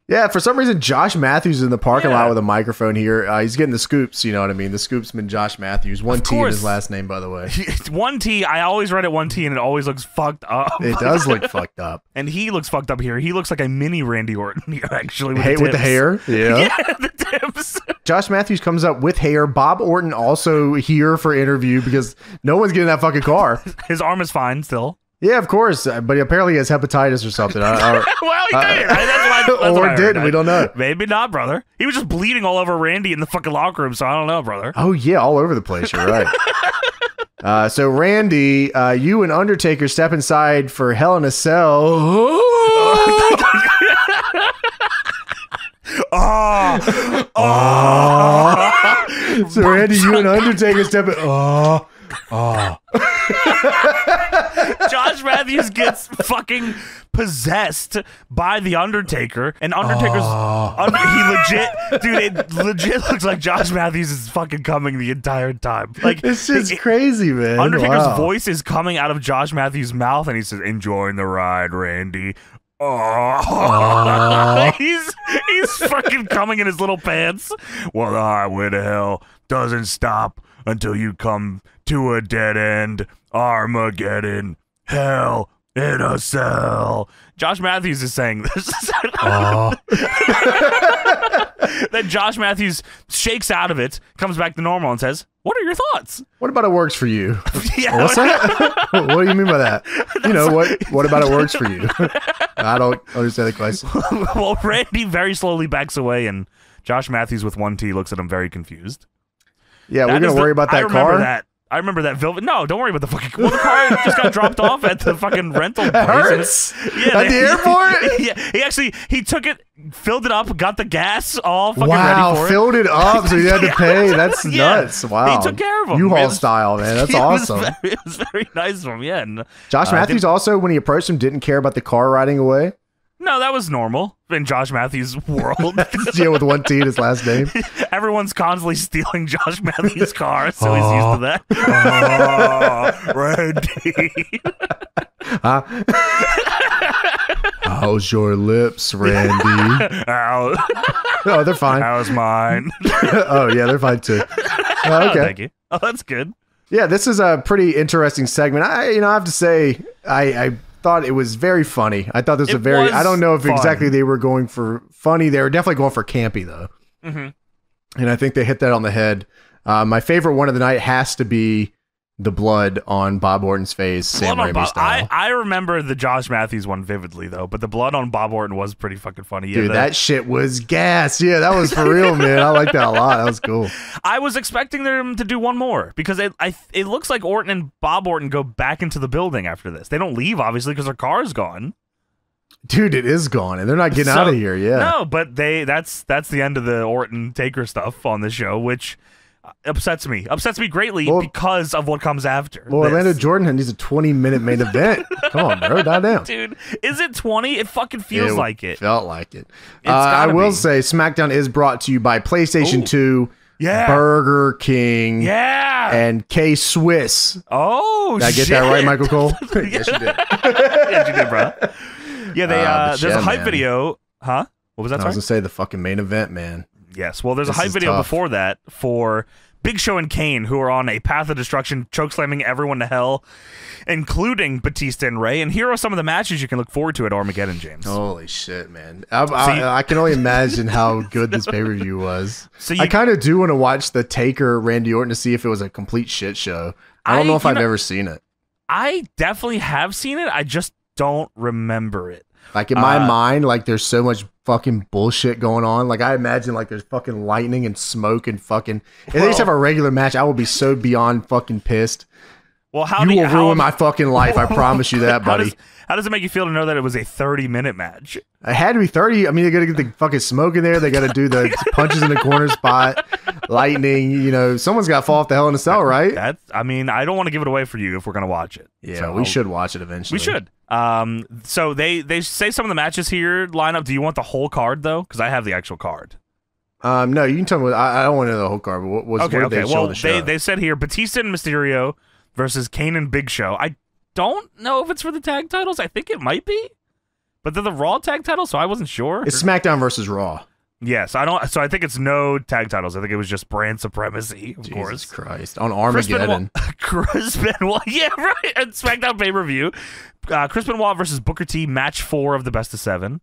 Yeah, for some reason, Josh Matthews is in the parking yeah. lot with a microphone here. Uh, he's getting the scoops, you know what I mean? The scoopsman, Josh Matthews. One T in his last name, by the way. One T. I always read it one T, and it always looks fucked up. It does look fucked up. And he looks fucked up here. He looks like a mini Randy Orton here, actually. With hey, the with the hair? Yeah. Yeah, the tips. Josh Matthews comes up with hair. Bob Orton also here for interview because no one's getting that fucking car. His arm is fine still. Yeah, of course, but he apparently has hepatitis or something. I, I, well, he did. That's what I, that's or didn't. We don't know. Maybe not, brother. He was just bleeding all over Randy in the fucking locker room, so I don't know, brother. Oh, yeah, all over the place. You're right. uh, so, Randy, uh, you and Undertaker step inside for Hell in a Cell. Oh! Oh! Oh! So, Randy, you and Undertaker step in. Oh! Oh. Josh Matthews gets fucking possessed by the Undertaker, and Undertaker's oh. under, he legit, dude, it legit looks like Josh Matthews is fucking coming the entire time. Like this is crazy, man. Undertaker's wow. voice is coming out of Josh Matthews' mouth, and he says, "Enjoying the ride, Randy." Oh, oh. he's he's fucking coming in his little pants. Well, the highway to hell doesn't stop until you come to a dead end. Armageddon, hell in a cell. Josh Matthews is saying this. uh. Then Josh Matthews shakes out of it, comes back to normal, and says, "What are your thoughts? What about it works for you?" Yeah, what's that? What do you mean by that? You know what? What about it works for you? I don't understand the question. Well, Randy very slowly backs away, and Josh Matthews with one T looks at him very confused. Yeah, that we're gonna worry the, about that I car. That. I remember that velvet. No, don't worry about the fucking well, the car just got dropped off at the fucking rental place. Hurts. Yeah, at they, the airport. Yeah, he actually he took it, filled it up, got the gas all fucking wow, ready for it. Wow, filled it up, so you had to pay. That's yeah. nuts. Wow, he took care of him. U-Haul style, man. That's it awesome. Was very, it was very nice of him. Yeah. And, Josh uh, Matthews also, when he approached him, didn't care about the car riding away. No, that was normal in Josh Matthews' world. Yeah, with one T in his last name. Everyone's constantly stealing Josh Matthews' car, so he's used to that. Oh, Randy. Huh? How's your lips, Randy? Ow. Oh, they're fine. How's mine? Oh, yeah, they're fine, too. Oh, okay. Oh, thank you. Oh, that's good. Yeah, this is a pretty interesting segment. I, you know, I have to say, I... I thought it was very funny. I thought this was a very, was I don't know if fun. exactly they were going for funny. They were definitely going for campy, though. Mm-hmm. And I think they hit that on the head. Uh, my favorite one of the night has to be the blood on Bob Orton's face, Sam Raimi style. I, I remember the Josh Matthews one vividly, though, but the blood on Bob Orton was pretty fucking funny. Dude, yeah, that, that shit was gas. Yeah, that was for real, man. I like that a lot. That was cool. I was expecting them to do one more because it, I, it looks like Orton and Bob Orton go back into the building after this. They don't leave, obviously, because their car's gone. Dude, it is gone, and they're not getting so, out of here, yeah. No, but they that's, that's the end of the Orton-Taker stuff on the show, which... upsets me upsets me greatly well, because of what comes after. Well, this. Orlando Jordan needs a twenty minute main event. Come on, bro, die down, dude. Is it twenty? It fucking feels it like it felt like it uh, I will be. say SmackDown is brought to you by PlayStation Ooh. two, yeah, Burger King, yeah, and K-Swiss. Oh, did I get shit. that right, Michael Cole? Yes, you did. Yes, you did, bro. Yeah, they uh, uh, the there's yeah, a hype man. video. Huh? What was that? No, I was gonna say the fucking main event, man. Yes, well, there's this a hype video tough. before that for Big Show and Kane, who are on a path of destruction, chokeslamming everyone to hell, including Batista and Rey. And here are some of the matches you can look forward to at Armageddon, James. Holy shit, man. I, I, I can only imagine how good this pay-per-view was. So you, I kind of do want to watch the Taker Randy Orton to see if it was a complete shit show. I don't I, know if I've know, ever seen it. I definitely have seen it. I just don't remember it. Like, in my uh, mind, like, there's so much fucking bullshit going on. Like, I imagine like there's fucking lightning and smoke and fucking, if well, they just have a regular match, I will be so beyond fucking pissed. Well, how you do will you, how ruin my fucking life. I promise you that, buddy. How does, how does it make you feel to know that it was a thirty minute match? It had to be thirty. I mean, they got to get the fucking smoke in there. They got to do the punches in the corner spot, lightning. You know, someone's got to fall off the Hell in a Cell, right? That's. I mean, I don't want to give it away for you if we're gonna watch it. Yeah, so we I'll, should watch it eventually. We should. Um. So they they say some of the matches here line up. Do you want the whole card though? Because I have the actual card. Um. No, you can tell me. I, I don't want to know the whole card. But what was okay? What okay. They well, the they they said here Batista and Mysterio versus Kane and Big Show. I don't know if it's for the tag titles. I think it might be, but they're the Raw tag titles, so I wasn't sure. It's SmackDown versus Raw. Yes, I don't. So I think it's no tag titles. I think it was just brand supremacy. Of Jesus course, Christ on Armageddon. Chris Benoit. Yeah, right. And SmackDown pay per view. Uh, Chris Benoit versus Booker T. Match four of the best of seven.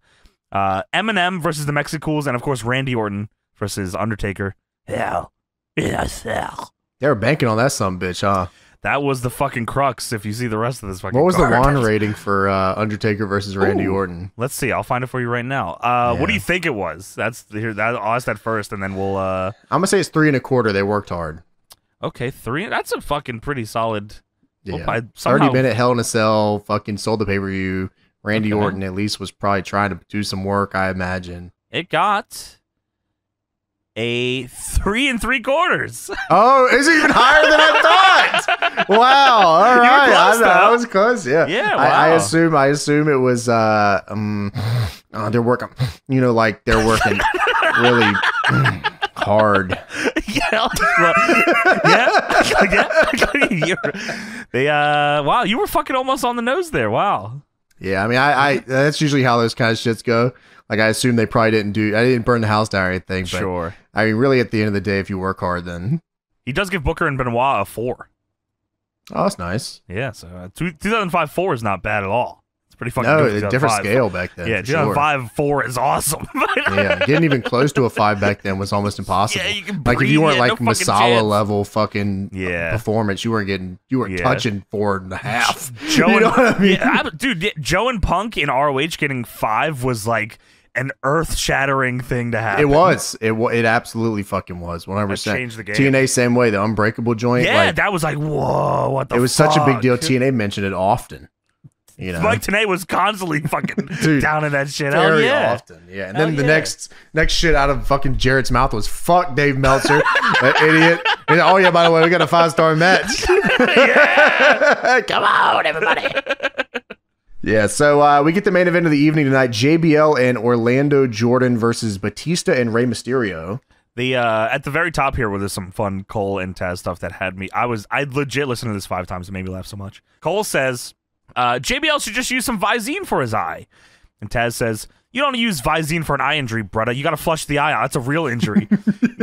Uh, M N M versus the Mexicools, and of course Randy Orton versus Undertaker. Hell in a Cell. They were banking on that son of a bitch, huh? That was the fucking crux. If you see the rest of this fucking, what was card. the W A N rating for uh, Undertaker versus Randy Ooh. Orton? Let's see. I'll find it for you right now. Uh, yeah. What do you think it was? That's here. That, I'll ask that first, and then we'll. Uh... I'm gonna say it's three and a quarter. They worked hard. Okay, three. That's a fucking pretty solid. Yeah, well, somehow... thirty minute Hell in a Cell. Fucking sold the pay per view. Randy okay. Orton at least was probably trying to do some work, I imagine. It got a three and three quarters. Oh, it's even higher than I thought. Wow. All right. Close, I, I was close. Yeah. Yeah. Wow. I, I assume. I assume it was. Uh, um, oh, they're working. You know, like they're working really hard. Yeah. Well, yeah. Yeah. They. Uh. Wow. You were fucking almost on the nose there. Wow. Yeah. I mean, I. I that's usually how those kind of shits go. Like, I assume they probably didn't do... I didn't burn the house down or anything, but... Sure. I mean, really, at the end of the day, if you work hard, then... He does give Booker and Benoit a four. Oh, that's nice. Yeah, so... Uh, two thousand five four is not bad at all. It's pretty fucking no, good. No, a different scale back then. Yeah, two thousand five sure. four is awesome. Yeah, getting even close to a five back then was almost impossible. Yeah, you can Like, breathe, if you weren't, yeah, like, no Masala-level fucking, fucking yeah. performance, you weren't getting... You weren't yeah. touching four and a half. Joe you know and, what I mean? Yeah, I, dude, yeah, Joe and Punk in R O H getting five was, like... an earth-shattering thing to happen. It was. It it absolutely fucking was. one hundred percent. Changed the game. T N A, same way. The Unbreakable joint. Yeah, like, that was like, whoa, what the fuck? It was fuck? such a big deal. T N A mentioned it often. You know? Like, T N A was constantly fucking Dude, down in that shit. Very yeah. often. Yeah. And Hell then the yeah. next next shit out of fucking Jarrett's mouth was, fuck Dave Meltzer, that idiot. And, oh, yeah, by the way, we got a five-star match. Yeah. Come on, everybody. Yeah, so uh, we get the main event of the evening tonight: J B L and Orlando Jordan versus Batista and Rey Mysterio. The uh, at the very top here, where there's some fun Cole and Taz stuff that had me. I was I legit listened to this five times and made me laugh so much. Cole says uh, J B L should just use some Visine for his eye, and Taz says, "You don't use Visine for an eye injury, brudda. You got to flush the eye out. It's a real injury."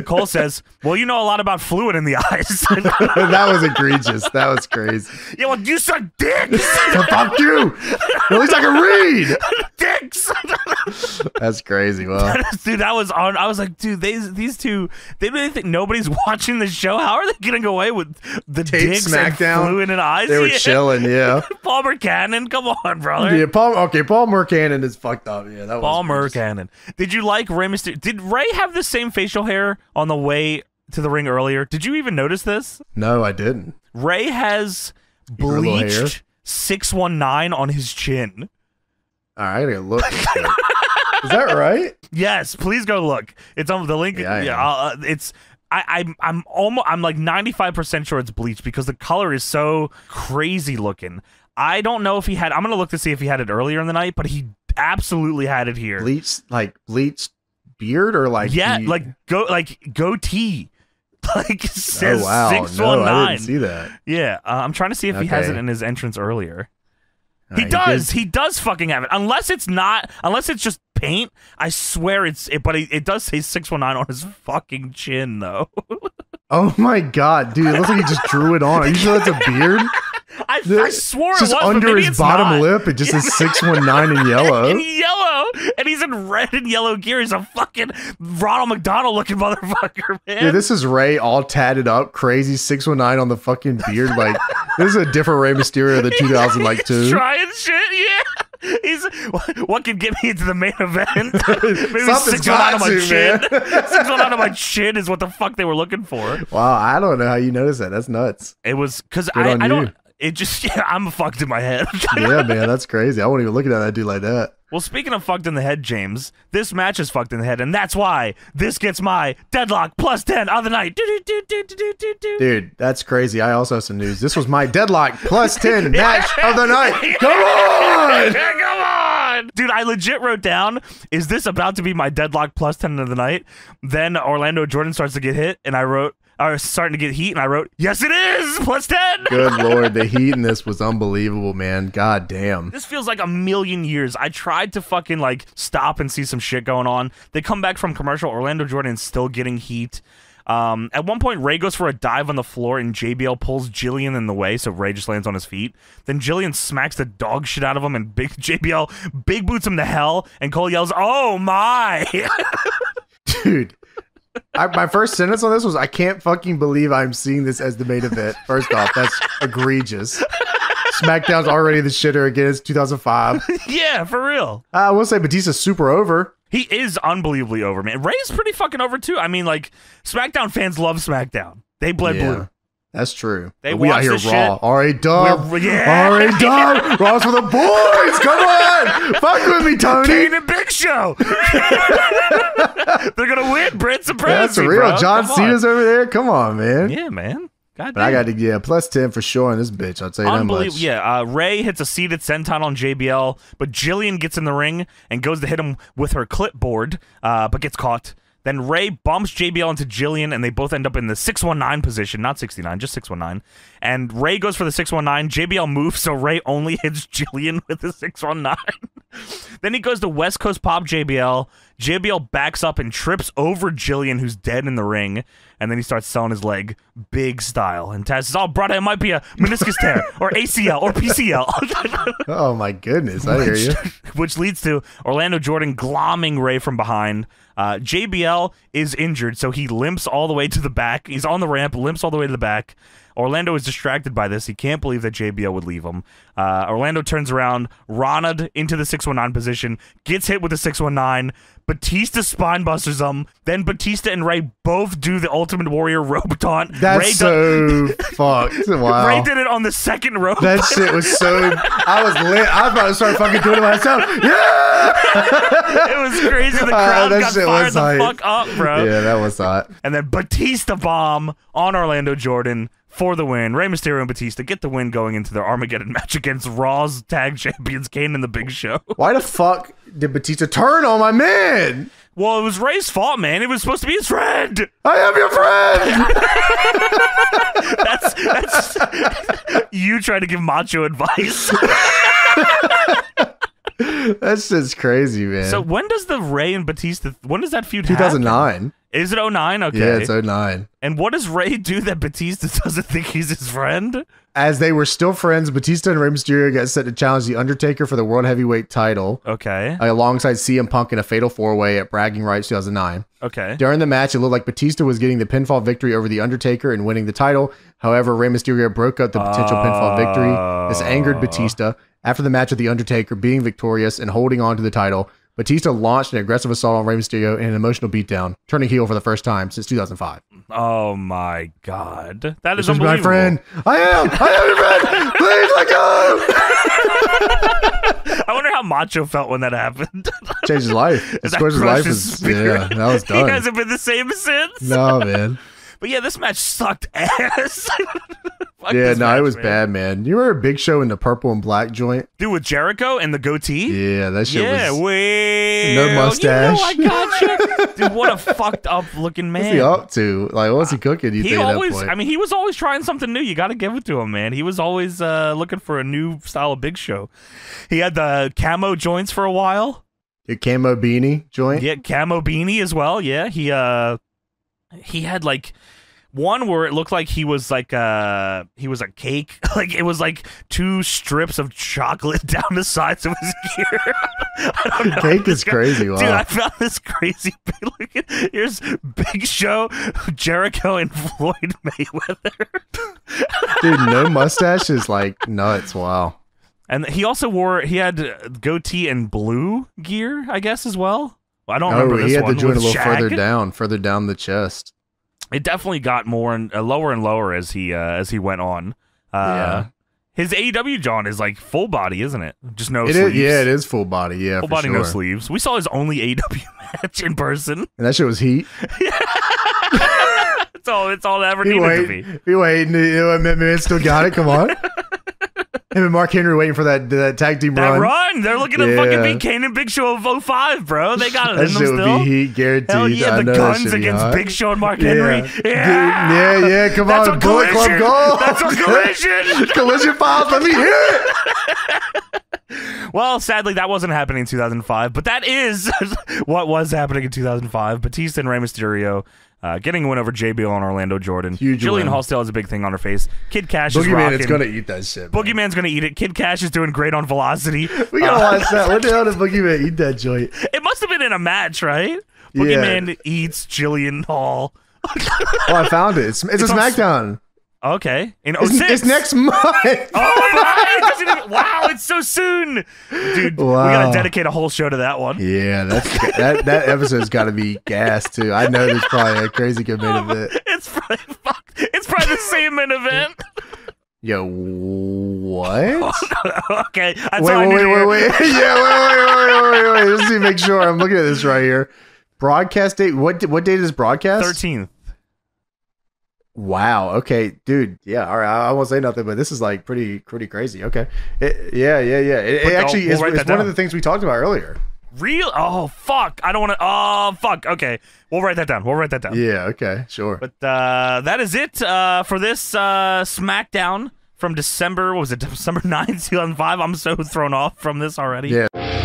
Cole says, "Well, you know a lot about fluid in the eyes." That was egregious. That was crazy. Yeah, well, you suck dicks. Fuck you. At least I can read. Dicks. That's crazy. Well, dude, that was on. I was like, dude, these these two, they really think nobody's watching the show. How are they getting away with the Tape dicks Smackdown, and fluid in the eyes? They were yeah. chilling. Yeah. Palmer Cannon, come on, brother. Yeah, Paul. Okay, Palmer Cannon is fucked up. Yeah, that was Palmer Cannon. Did you like Rey Mysterio? Did Rey have the same facial hair on the way to the ring earlier? Did you even notice this? No, I didn't. Rey has bleached six one nine on his chin. All right, I gotta look. Is that right? Yes, please go look. It's on the link. Yeah, yeah uh, it's. I, I'm. I'm almost. I'm like ninety-five percent sure it's bleached because the color is so crazy looking. I don't know if he had. I'm gonna look to see if he had it earlier in the night, but he absolutely had it here. Bleached, like bleached beard, or like yeah, the... like go like goatee. Like it says oh, wow. six one nine. No, I didn't see that. Yeah, uh, I'm trying to see if okay. he has it in his entrance earlier. Uh, he, he does. Did. He does fucking have it. Unless it's not. Unless it's just paint. I swear it's. It, but it, it does say six one nine on his fucking chin, though. Oh my god, dude! It looks like he just drew it on. Are you sure that's a beard? I, I swore it's just it was, under his bottom not. lip. It just is six one nine in yellow. In yellow, and he's in red and yellow gear. He's a fucking Ronald McDonald looking motherfucker, man. Yeah, this is Rey all tatted up, crazy six one nine on the fucking beard. Like, this is a different Rey Mysterio than two thousand like two. Trying shit, yeah. He's, what, what could get me into the main event? Maybe six one out of my you, chin. Six one out of my chin is what the fuck they were looking for. Wow, I don't know how you noticed that. That's nuts. It was because I, I don't. It just, yeah, I'm fucked in my head. Yeah, man, that's crazy. I won't even look at that dude like that. Well, speaking of fucked in the head, James, this match is fucked in the head, and that's why this gets my deadlock plus ten on the night. Do, do, do, do, do, do, do. Dude, that's crazy. I also have some news. This was my deadlock plus ten match of the night. Come on! Come on! Dude, I legit wrote down, is this about to be my deadlock plus ten of the night? Then Orlando Jordan starts to get hit, and I wrote, I was starting to get heat, and I wrote, yes, it is! Plus ten! Good Lord, the heat in this was unbelievable, man. God damn. This feels like a million years. I tried to fucking, like, stop and see some shit going on. They come back from commercial. Orlando Jordan is still getting heat. Um, at one point, Ray goes for a dive on the floor, and J B L pulls Jillian in the way, so Ray just lands on his feet. Then Jillian smacks the dog shit out of him, and big J B L big boots him to hell, and Cole yells, oh, my! Dude. I, my first sentence on this was, I can't fucking believe I'm seeing this as the main event. First off, that's egregious. SmackDown's already the shitter again. It's two thousand five. Yeah, for real. Uh, I will say Batista's super over. He is unbelievably over, man. Ray's pretty fucking over, too. I mean, like, SmackDown fans love SmackDown. They bled yeah, blue. That's true. They we out here raw. R A Dub. Yeah. R A Dub. Raw's for the boys. Come on. Fuck with me, Tony. Kane and Big Show. They're going to win. Brand supremacy. That's real. Bro. John Come Cena's on. over there. Come on, man. Yeah, man. God damn. I got to, yeah, plus ten for sure on this bitch. I'll tell you that much. Yeah, uh, Ray hits a seated senton on J B L, but Jillian gets in the ring and goes to hit him with her clipboard, uh, but gets caught. Then Ray bumps J B L into Jillian, and they both end up in the six one nine position. Not sixty-nine, just six one nine. And Ray goes for the six one nine. J B L moves, so Ray only hits Jillian with the six one nine. Then he goes to West Coast Pop J B L. J B L backs up and trips over Jillian, who's dead in the ring. And then he starts selling his leg big style. And Taz says, oh, brother, it might be a meniscus tear or A C L or P C L. Oh, my goodness. I hear you. Which leads to Orlando Jordan glomming Ray from behind. Uh, J B L is injured, so he limps all the way to the back. He's on the ramp, limps all the way to the back. Orlando is distracted by this. He can't believe that J B L would leave him. Uh, Orlando turns around, Rona'd into the six one nine position, gets hit with the six one nine. Batista spine busters him. Then Batista and Ray both do the Ultimate Warrior rope taunt. That's Ray so fucked. Wow. Ray did it on the second rope. That shit was so... I was lit. I was about to start fucking doing it myself. Yeah! It was crazy. The crowd uh, got fired the hot. fuck up, bro. Yeah, that was hot. And then Batista bomb on Orlando Jordan for the win. Rey Mysterio and Batista get the win going into their Armageddon match against Raw's tag champions Kane and the Big Show. Why the fuck did Batista turn on my man? Well, it was Rey's fault, man. It was supposed to be his friend. I am your friend. that's that's you trying to give macho advice. That's just crazy, man. So when does the Rey and Batista, when does that feud two thousand nine. Happen? Is it oh nine? Okay. Yeah, it's oh nine. And what does Ray do that Batista doesn't think he's his friend? As they were still friends, Batista and Rey Mysterio got set to challenge The Undertaker for the World Heavyweight title. Okay. Alongside C M Punk in a fatal four-way at Bragging Rights two thousand nine. Okay. During the match, it looked like Batista was getting the pinfall victory over The Undertaker and winning the title. However, Rey Mysterio broke up the potential uh... pinfall victory. This angered Batista. After the match with The Undertaker being victorious and holding on to the title, Batista launched an aggressive assault on Rey Mysterio and an emotional beatdown, turning heel for the first time since two thousand five. Oh my God. That is unbelievable. My friend. I am. I am your friend. Please let go. I wonder how Macho felt when that happened. Changed his life. His life is, yeah, that was done. He hasn't been the same since. No, man. But yeah, this match sucked ass. Yeah, no, match, it was man. bad, man. You remember Big Show in the purple and black joint? Dude, with Jericho and the goatee? Yeah, that shit yeah, was... Yeah, no mustache. You know I got you. Dude, what a fucked up looking man. What's he up to? Like, what's he cooking, you he think, always, at that point? I mean, he was always trying something new. You got to give it to him, man. He was always uh, looking for a new style of Big Show. He had the camo joints for a while. The camo beanie joint? Yeah, camo beanie as well, yeah. He, uh... He had like one where it looked like he was like uh he was a cake. Like it was like two strips of chocolate down the sides of his gear. I don't know. Cake is crazy, wow. Dude, I found this crazy big here's Big Show, Jericho, and Floyd Mayweather. Dude, no mustache is like nuts, wow. And he also wore, he had goatee and blue gear, I guess, as well. I don't remember this one. He had the joint a little further down, further down the chest. It definitely got more and uh, lower and lower as he uh, as he went on. Uh, yeah. His A E W John is like full body, isn't it? Just no it sleeves. Is, yeah, it is full body. Yeah, full body, sure. No sleeves. We saw his only A E W match in person, and that shit was heat. It's all it's all that ever he needed wait, to be. We waiting. Man still got it. Come on. Him and Mark Henry waiting for that that tag team that run. run. They're looking to yeah. fucking beat Kane and Big Show of oh five, bro. They got it that in them still. That shit would be heat, guaranteed. Hell yeah, I the guns against hot. Big Show and Mark yeah. Henry. Yeah, Dude, yeah, yeah. Come That's on, Bullet Club goal. That's a collision. Collision files. Let me hear it. Well, sadly, that wasn't happening in two thousand five, but that is what was happening in two thousand five. Batista and Rey Mysterio. Uh, getting a win over J B L and Orlando Jordan. Huge Jillian Hall still has a big thing on her face. Kid Kash Boogeyman is rocking. Boogeyman is going to eat that shit. Man. Boogeyman's going to eat it. Kid Kash is doing great on Velocity. We got to uh, watch that. What the hell does Boogeyman eat that joint? It must have been in a match, right? Boogeyman yeah. eats Jillian Hall. Oh, I found it. It's, it's, it's a SmackDown. Okay. In oh six. It's, it's next month. Oh, right. Wow, it's so soon. Dude, wow. We got to dedicate a whole show to that one. Yeah, that's, that that episode's got to be gas, too. I know there's probably a crazy good main event. It's probably, fuck, it's probably the same main event. Yo, what? Okay. That's wait, all wait, I wait, wait, wait. Yeah, wait, wait, wait, wait, wait. Let's see, make sure. I'm looking at this right here. Broadcast date. What, what date is broadcast? thirteenth. Wow. Okay, dude. Yeah. All right. I won't say nothing, but this is like pretty, pretty crazy. Okay. It, yeah. Yeah. Yeah. It, it actually we'll is it's one down. of the things we talked about earlier. Real. Oh fuck. I don't want to. Oh fuck. Okay. We'll write that down. We'll write that down. Yeah. Okay. Sure. But uh, that is it uh, for this uh, SmackDown from December. What was it? December ninth, two thousand five. I'm so thrown off from this already. Yeah.